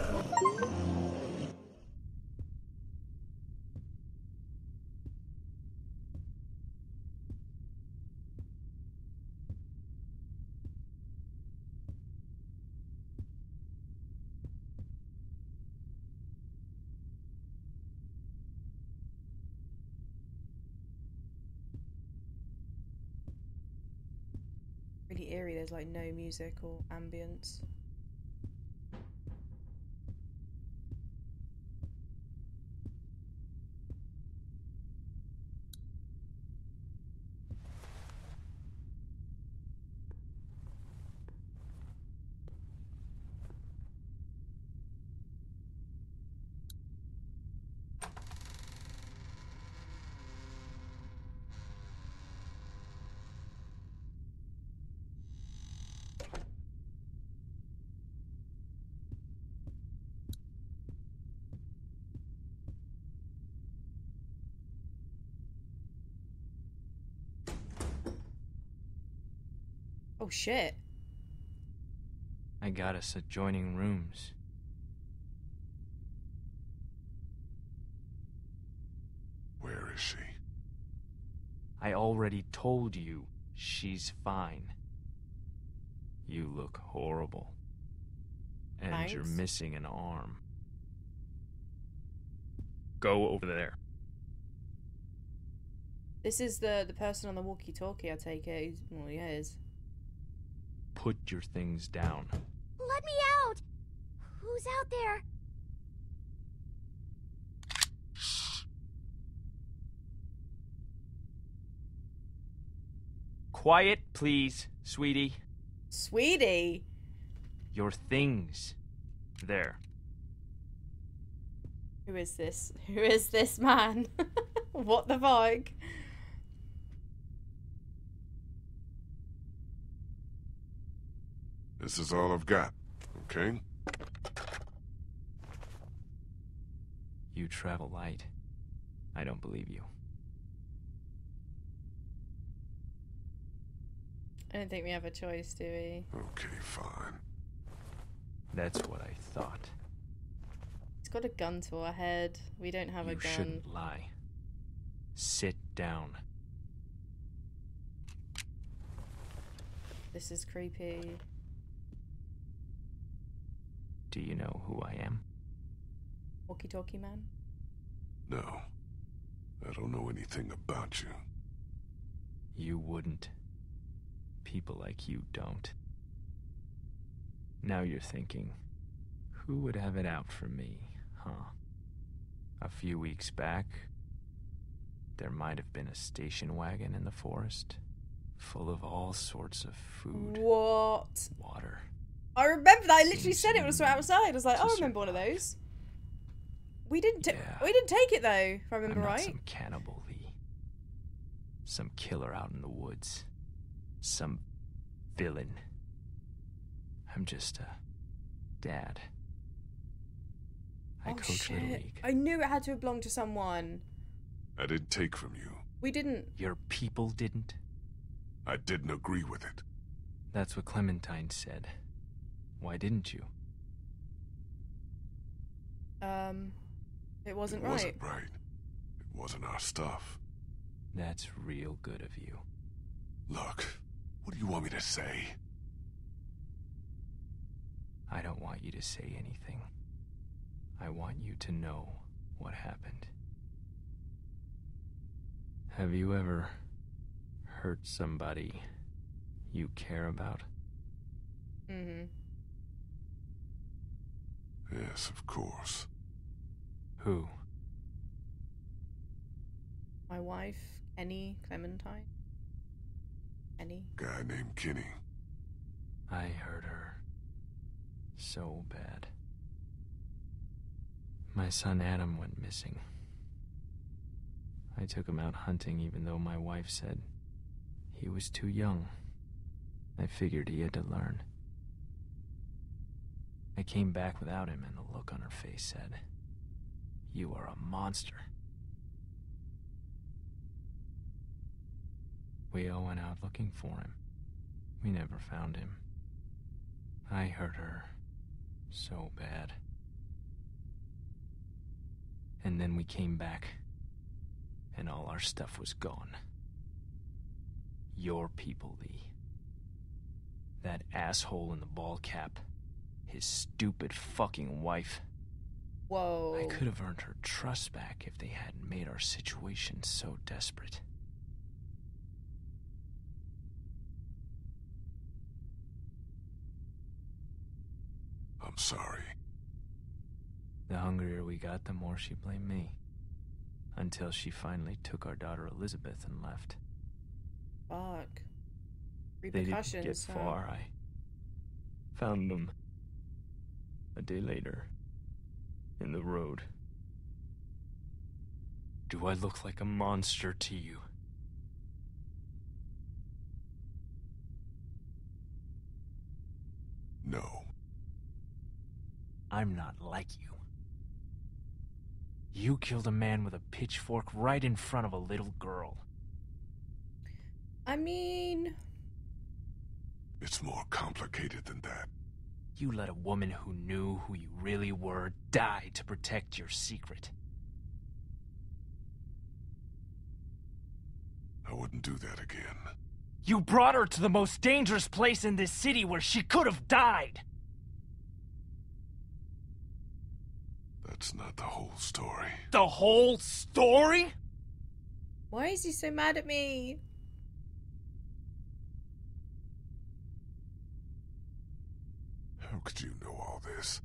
Eerie, there's like no music or ambience. Oh shit. I got us adjoining rooms. Where is she? I already told you she's fine. You look horrible. And thanks. You're missing an arm. Go over there. This is the person on the walkie-talkie, I take it. Well, yeah, it is. Put your things down. Let me out! Who's out there? Quiet, please, sweetie. Sweetie? Your things. There. Who is this? Who is this man? What the fuck? This is all I've got, okay? You travel light. I don't believe you. I don't think we have a choice, do we? Okay, fine. That's what I thought. He's got a gun to our head. We don't have a gun. You shouldn't lie. Sit down. This is creepy. Do you know who I am? Walkie-talkie man? No. I don't know anything about you. You wouldn't. People like you don't. Now you're thinking, who would have it out for me, huh? A few weeks back, there might have been a station wagon in the forest, full of all sorts of food. What? Water. I remember that. I literally said it when I saw it outside. I was like, I remember one of those. We didn't take it though, if I remember right. I'm not some cannibal, Lee. Some killer out in the woods. Some villain. I'm just a dad. I coach Little League. I knew it had to have belonged to someone. I didn't take from you. We didn't. Your people didn't? I didn't agree with it. That's what Clementine said. Why didn't you? It wasn't right. It wasn't right. It wasn't our stuff. That's real good of you. Look, what do you want me to say? I don't want you to say anything. I want you to know what happened. Have you ever hurt somebody you care about? Mm-hmm. Yes, of course. Who? My wife, Annie, Clementine. Annie. Guy named Kenny. I hurt her. So bad. My son Adam went missing. I took him out hunting even though my wife said he was too young. I figured he had to learn. I came back without him, and the look on her face said, "You are a monster." We all went out looking for him. We never found him. I hurt her so bad. And then we came back, and all our stuff was gone. Your people, Lee. That asshole in the ball cap. His stupid fucking wife. Whoa. I could have earned her trust back if they hadn't made our situation so desperate. I'm sorry. The hungrier we got, the more she blamed me. Until she finally took our daughter Elizabeth and left. Fuck. Repercussions. They didn't get far. I found them. A day later, in the road. Do I look like a monster to you? No. I'm not like you. You killed a man with a pitchfork right in front of a little girl. I mean... It's more complicated than that. You let a woman who knew who you really were die to protect your secret. I wouldn't do that again. You brought her to the most dangerous place in this city where she could have died! That's not the whole story. The whole story?! Why is he so mad at me? How could you know all this?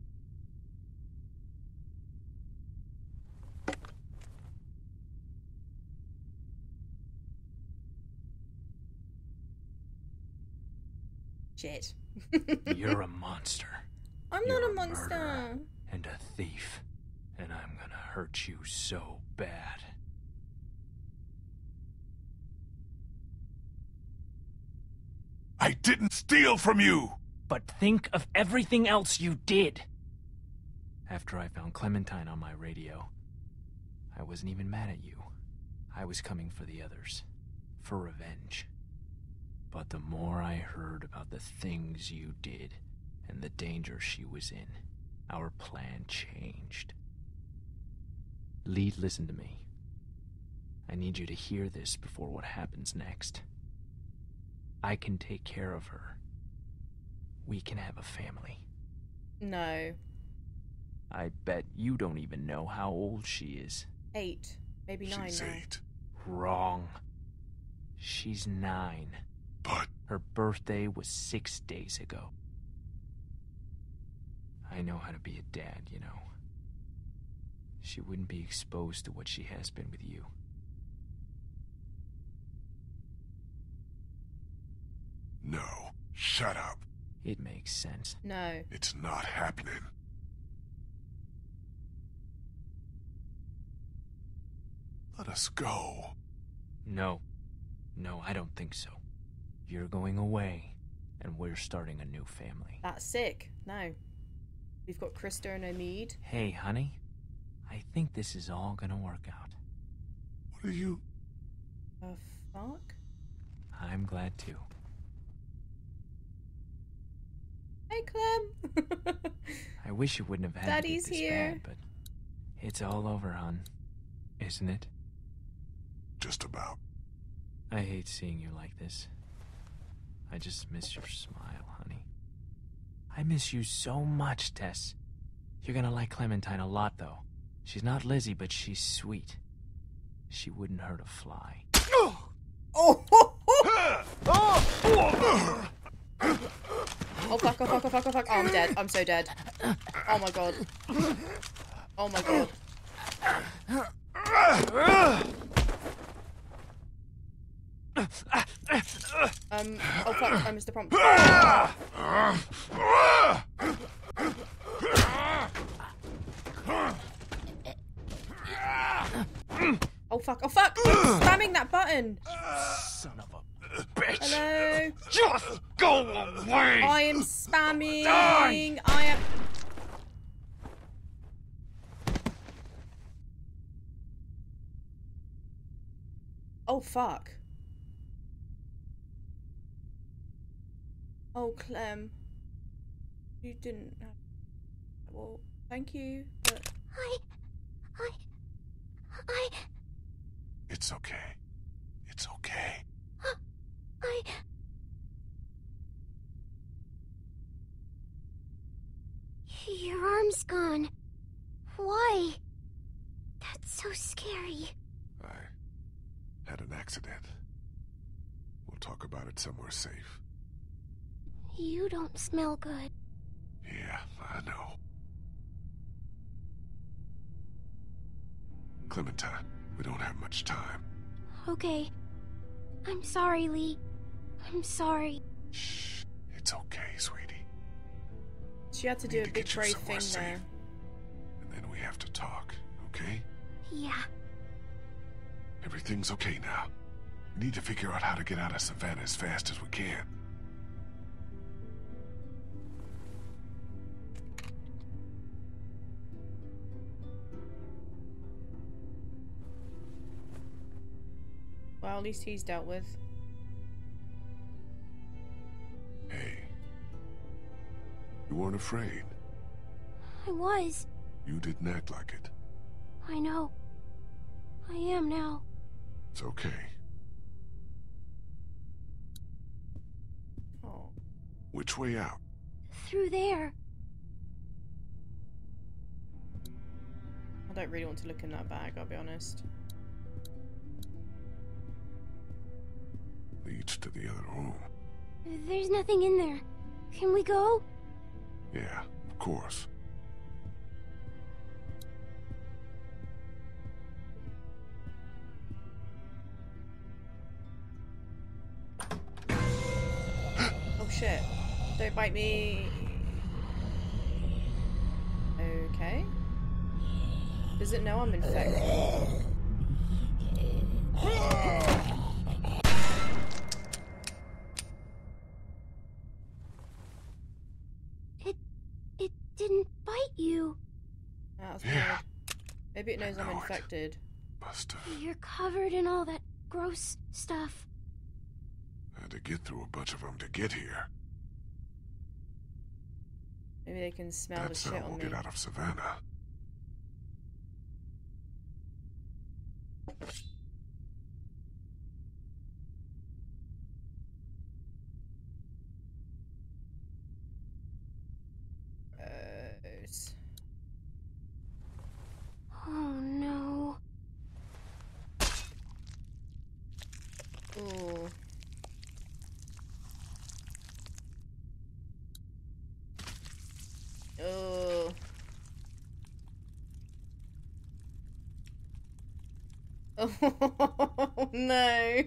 Shit. You're a monster. I'm You're not a monster. And a thief. And I'm gonna hurt you so bad. I didn't steal from you! But think of everything else you did. After I found Clementine on my radio, I wasn't even mad at you. I was coming for the others. For revenge. But the more I heard about the things you did and the danger she was in, our plan changed. Lee, listen to me. I need you to hear this before what happens next. I can take care of her. We can have a family. No. I bet you don't even know how old she is. 8. Maybe 9 now. She's 8. Wrong. She's 9. But... her birthday was 6 days ago. I know how to be a dad, you know. She wouldn't be exposed to what she has been with you. No. Shut up. It makes sense. No. It's not happening. Let us go. No. No, I don't think so. You're going away, and we're starting a new family. That's sick. No. We've got Christa and Omid. Hey, honey. I think this is all gonna work out. What are you... the fuck? I'm glad too. Hey, Clem! I wish you wouldn't have had Daddy's to get this here. Bad, but it's all over, hon. Isn't it? Just about. I hate seeing you like this. I just miss your smile, honey. I miss you so much, Tess. You're gonna like Clementine a lot, though. She's not Lizzie, but she's sweet. She wouldn't hurt a fly. Oh! Oh fuck, oh fuck, oh fuck, oh fuck. Oh, I'm dead. I'm so dead. Oh my god. Oh my god. Oh fuck, I missed the prompt. Oh fuck, oh fuck! I'm spamming that button! Son of a bitch! Hello? Just go away! I am spamming! Die. I am... Oh fuck. Oh, Clem. You didn't have... Well, thank you, but... I... It's okay. It's okay. I... Your arm's gone. Why? That's so scary. I had an accident. We'll talk about it somewhere safe. You don't smell good. Yeah, I know. Clementine, we don't have much time. Okay. I'm sorry, Lee. I'm sorry. Shh. It's okay, sweetie. She had to do a big brave thing there. And then we have to talk, okay? Yeah. Everything's okay now. We need to figure out how to get out of Savannah as fast as we can. Well, at least he's dealt with. Hey, You weren't afraid. I was. You didn't act like it. I know. I am now. It's okay. Oh. Which way out? Through there. I don't really want to look in that bag, I'll be honest. Leads to the other room. There's nothing in there. Can we go? Yeah, of course. Oh shit. Don't bite me. Okay. Does it know I'm infected? It didn't bite you. That's weird. Yeah. Maybe it knows I'm infected. Buster. You're covered in all that gross stuff. I had to get through a bunch of them to get here. Maybe they can smell the shit on me. That's how we'll get out of Savannah. Oh no. Ooh. Oh. Oh no.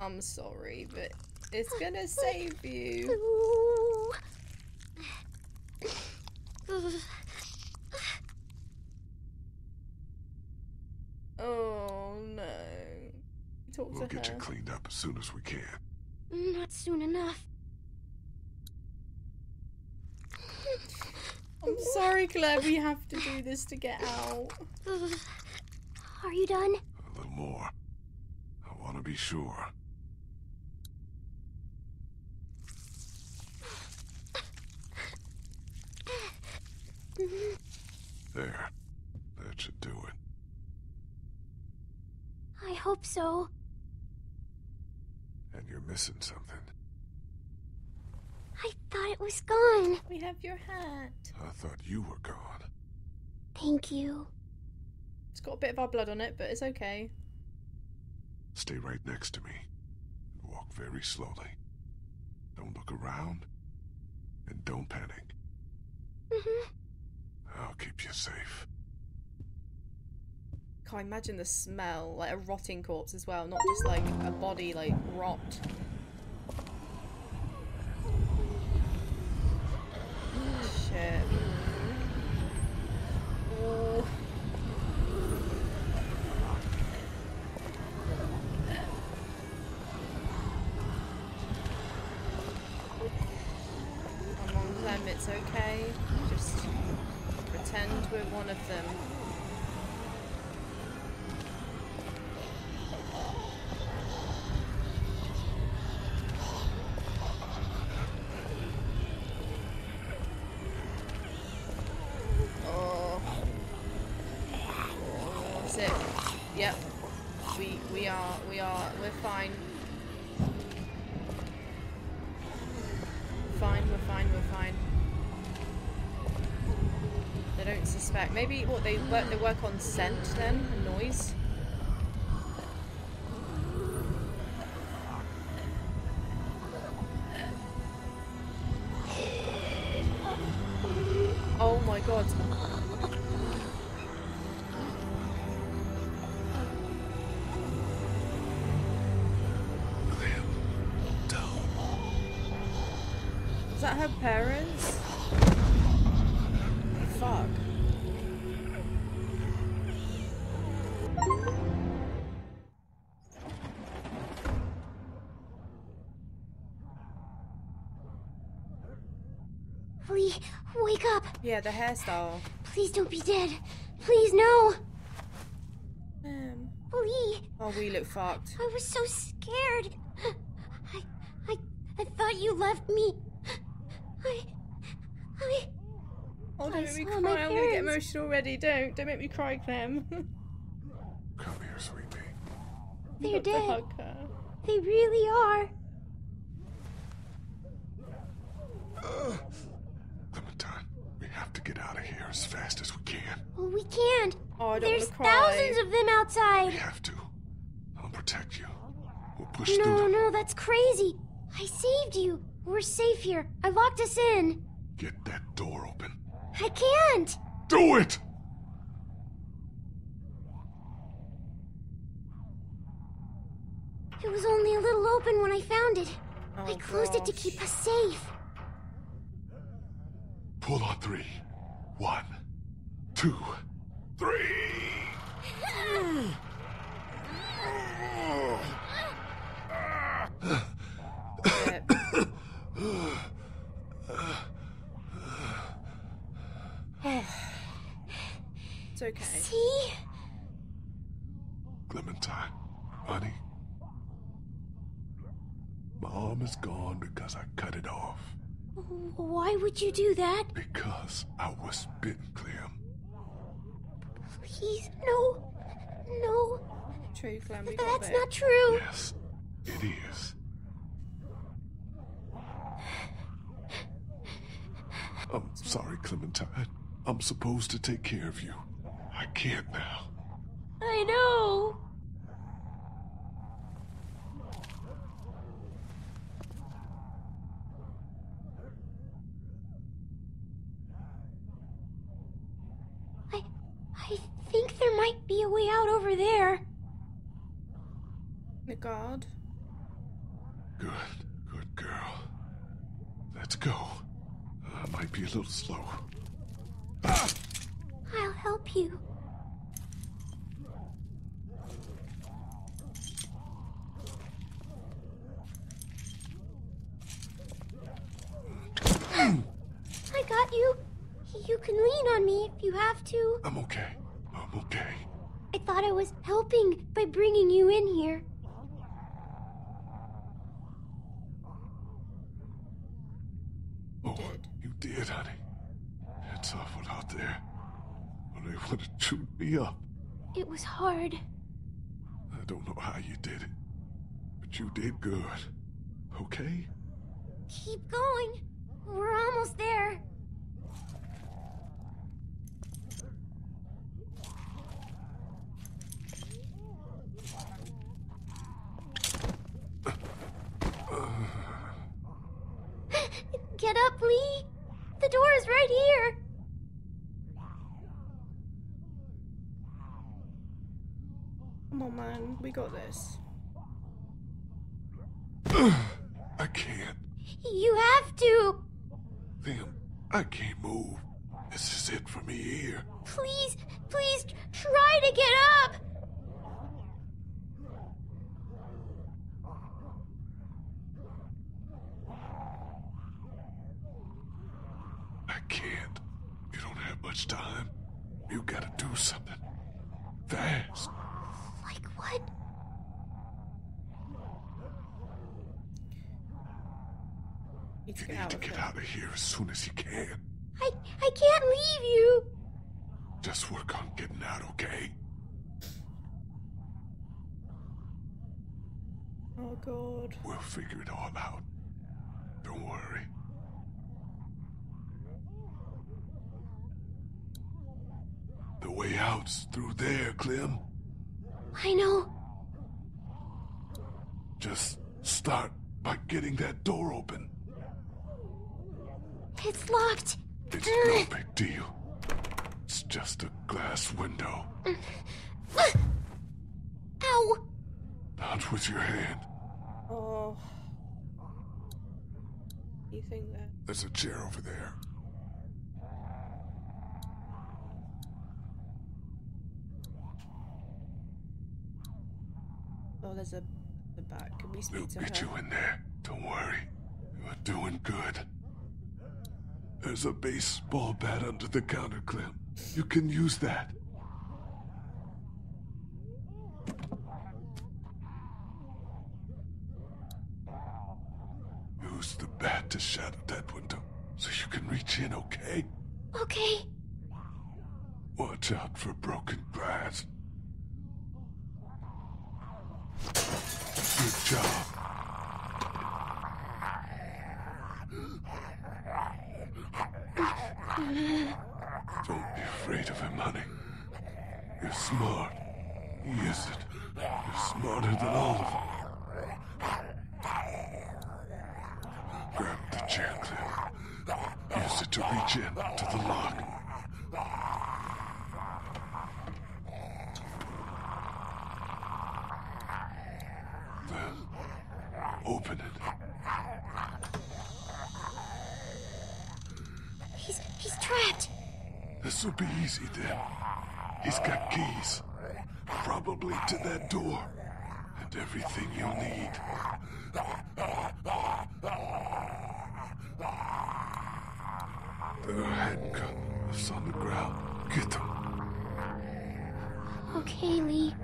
I'm sorry, but it's gonna save you. Oh no. Talk to her. We'll get you cleaned up as soon as we can. Not soon enough. I'm sorry, Claire, we have to do this to get out. Are you done? A little more. I want to be sure. There. That should do it. I hope so. And you're missing something. I thought it was gone. We have your hat. I thought you were gone. Thank you. It's got a bit of our blood on it, but it's okay. Stay right next to me. And walk very slowly. Don't look around. And don't panic. Mm-hmm. I'll keep you safe. Can't imagine the smell, like a rotting corpse as well, not just like a body like rot. Shit. Oh. Among them, it's okay. Just pretend we're one of them. Maybe what they work on scent then, and noise. Oh my god. Is that her parents? Fuck. Yeah, the hairstyle. Please don't be dead. Please, no. Lee. Oh, we look fucked. I was so scared. I thought you left me. Oh, don't make me cry. I'm gonna get emotional already. Don't make me cry, Clem. Come here, sweetie. They're dead. They really are. Clementine, we have to get out of here as fast as we can. Well, we can't. Oh, I don't want to cry. There's thousands of them outside. We have to. I'll protect you. We'll push through. No, that's crazy. I saved you. We're safe here. I locked us in. Get that door open. I can't. Do it! It was only a little open when I found it. I closed it to keep us safe. Pull on three. 1, 2, 3. It's okay. See? Clementine, honey. My arm is gone because I cut it off. Why would you do that? Because I was bitten, Clem. Please, no. No. True, Clem. That's not true. Yes, it is. I'm sorry, Clementine. I'm supposed to take care of you. I can't now. I know. I think there might be a way out over there. The guard. Good girl. Let's go. I might be a little slow. I'll help you. I got you. You can lean on me if you have to. I'm okay. I'm okay. I thought I was helping by bringing you in here. Oh, you did, honey. It's awful out there. They want to chew me up. It was hard. I don't know how you did it, but you did good. Okay? Keep going. We're almost there. Get up, Lee. The door is right here. Come on, man. We got this. I can't. You have to. Damn, I can't move. This is it for me here. Please, please try to get up. I can't. You don't have much time. You gotta do something. Fast. Like what? You need to get out of here as soon as you can. I can't leave you. Just work on getting out, okay? Oh, God. We'll figure it all out. Don't worry. The way out's through there, Clem. I know. Just start by getting that door open. It's locked. It's no big deal. It's just a glass window. Ow! Not with your hand. Oh. You think that? There's a chair over there. Oh, there's a back. Can we speak to her? We'll get you in there. Don't worry. You're doing good. There's a baseball bat under the counter, Clem. You can use that. use the bat to shatter that window so you can reach in, okay? Okay. Watch out for broken glass. Good job. Don't be afraid of him, honey. You're smart. He isn't. You're smarter than all of us. Grab the chair clip. Use it to reach in to the lock. Then, open it. He's trapped. This will be easy then. He's got keys. Probably to that door. And everything you'll need. There are handcuffs on the ground. Get them. Okay, Lee.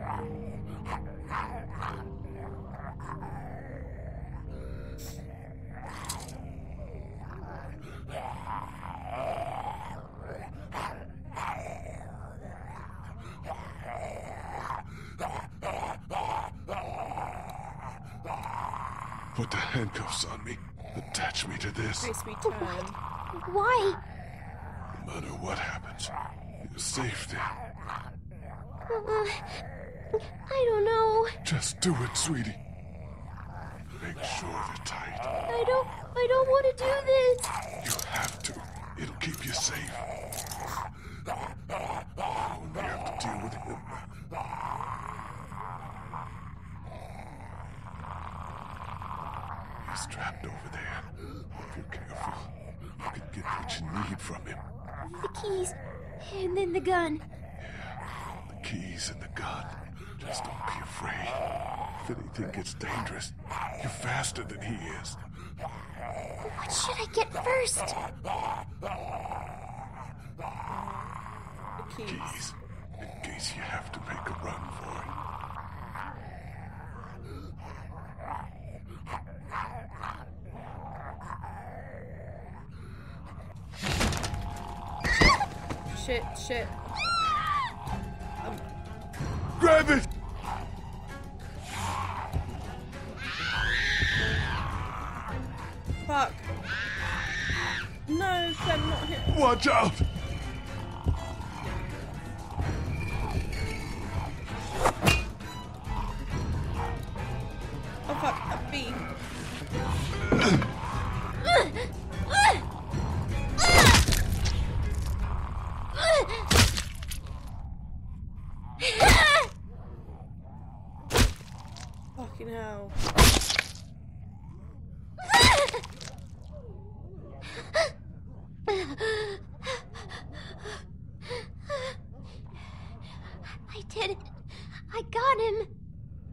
Put the handcuffs on me. Attach me to this. Why? No matter what happens, you're safe there. I don't know. Just do it, sweetie. Make sure they're tight. I don't want to do this. You have to. It'll keep you safe. You only have to deal with him. He's trapped over there. If you're careful, you can get what you need from him. The keys, and then the gun. Yeah, the keys and the gun. Just don't be afraid. If anything gets dangerous, you're faster than he is. What should I get first? The keys. In case you have to make a run for it. Shit. Grab it! Fuck. No, Glenn, not him. Watch out! Oh fuck, a bee. Fucking hell. I did it. I got him.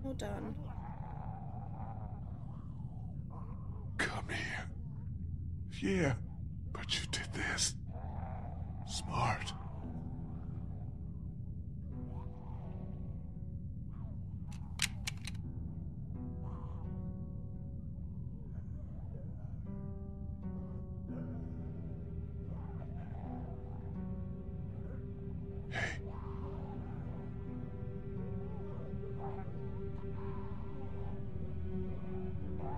Well done. Come here. Yeah, but you did this. Smart.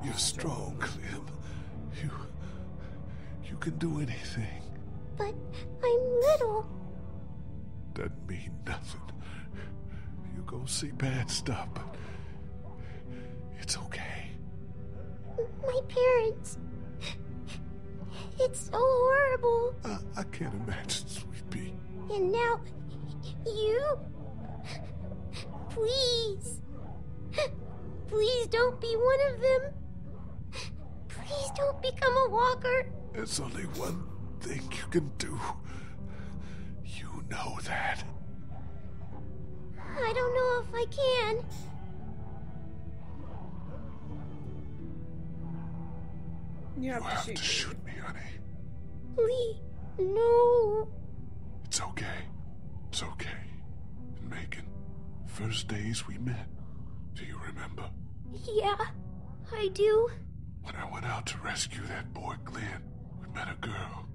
You're strong, Clem. You can do anything. But I'm little. Doesn't mean nothing. You go see bad stuff, but it's okay. My parents. It's so horrible. I can't imagine, sweet pea. And now, you. Please don't be one of them. Please don't become a walker. There's only one thing you can do. You know that. I don't know if I can. You have to shoot me, honey. Please, no. It's okay. It's okay. In Macon, first days we met. Do you remember? Yeah, I do. When I went out to rescue that boy Glenn, we met a girl.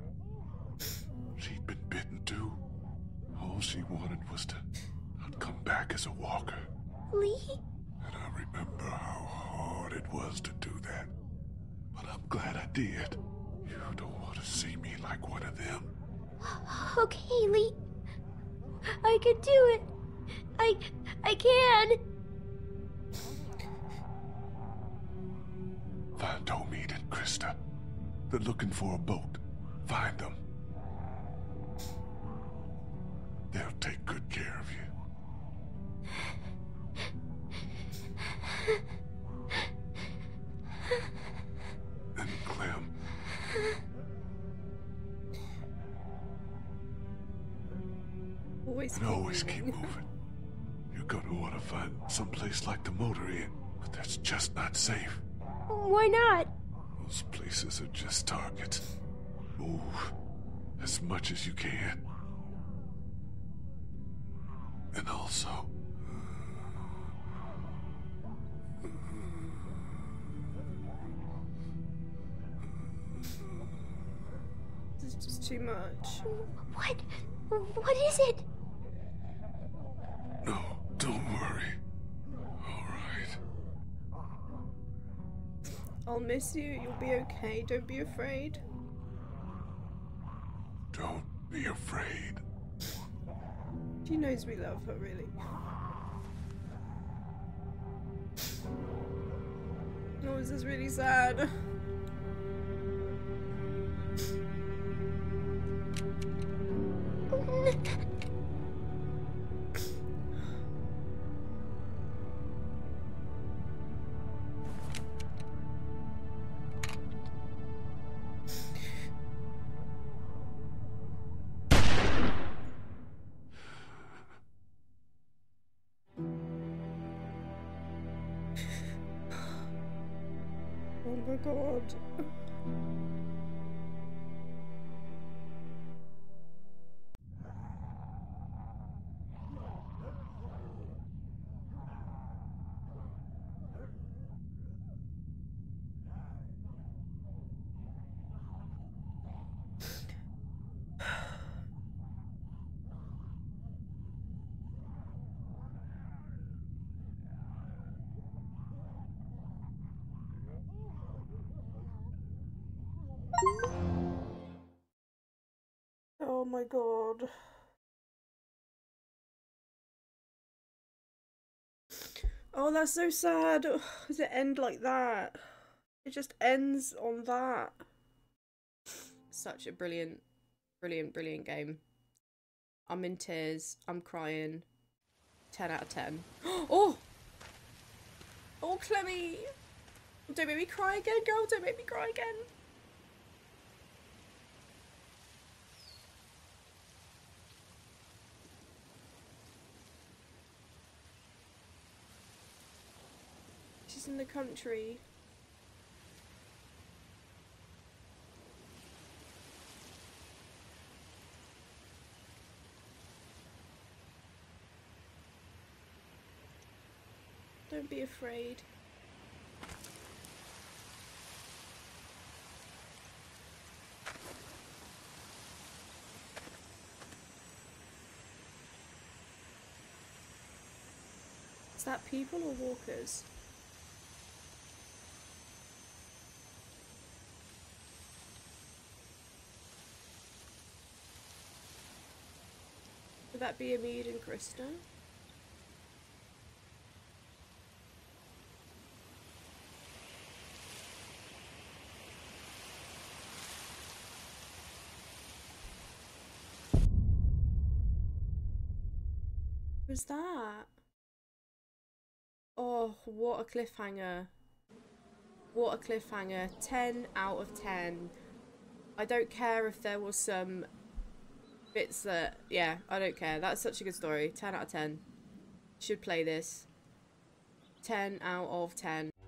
She'd been bitten too. All she wanted was to not come back as a walker. Lee? And I remember how hard it was to do that. But I'm glad I did. You don't want to see me like one of them. Okay, Lee. I can do it. I can. Find Omid and Christa. They're looking for a boat. Find them. They'll take good care of you. And Clem. Always and always keep moving. You're gonna want to find someplace like the motor inn, but that's just not safe. Why not? Those places are just targets. Move as much as you can. And also... This is just too much. What? What is it? No, don't worry. I'll miss you. You'll be okay. Don't be afraid. Don't be afraid. She knows we love her, really. Oh, this is really sad. Oh my god. Oh, that's so sad. Does it end like that? It just ends on that. Such a brilliant, brilliant, brilliant game. I'm in tears. I'm crying. 10 out of 10. Oh! Oh, Clemmy! Don't make me cry again, girl. Don't make me cry again. In the country. Don't be afraid. Is that people or walkers? Would that be Omid and Christa? Who's that? Oh, what a cliffhanger. What a cliffhanger. 10 out of 10. I don't care if there was some... It's yeah, I don't care. That's such a good story. 10 out of 10. Should play this. 10 out of 10.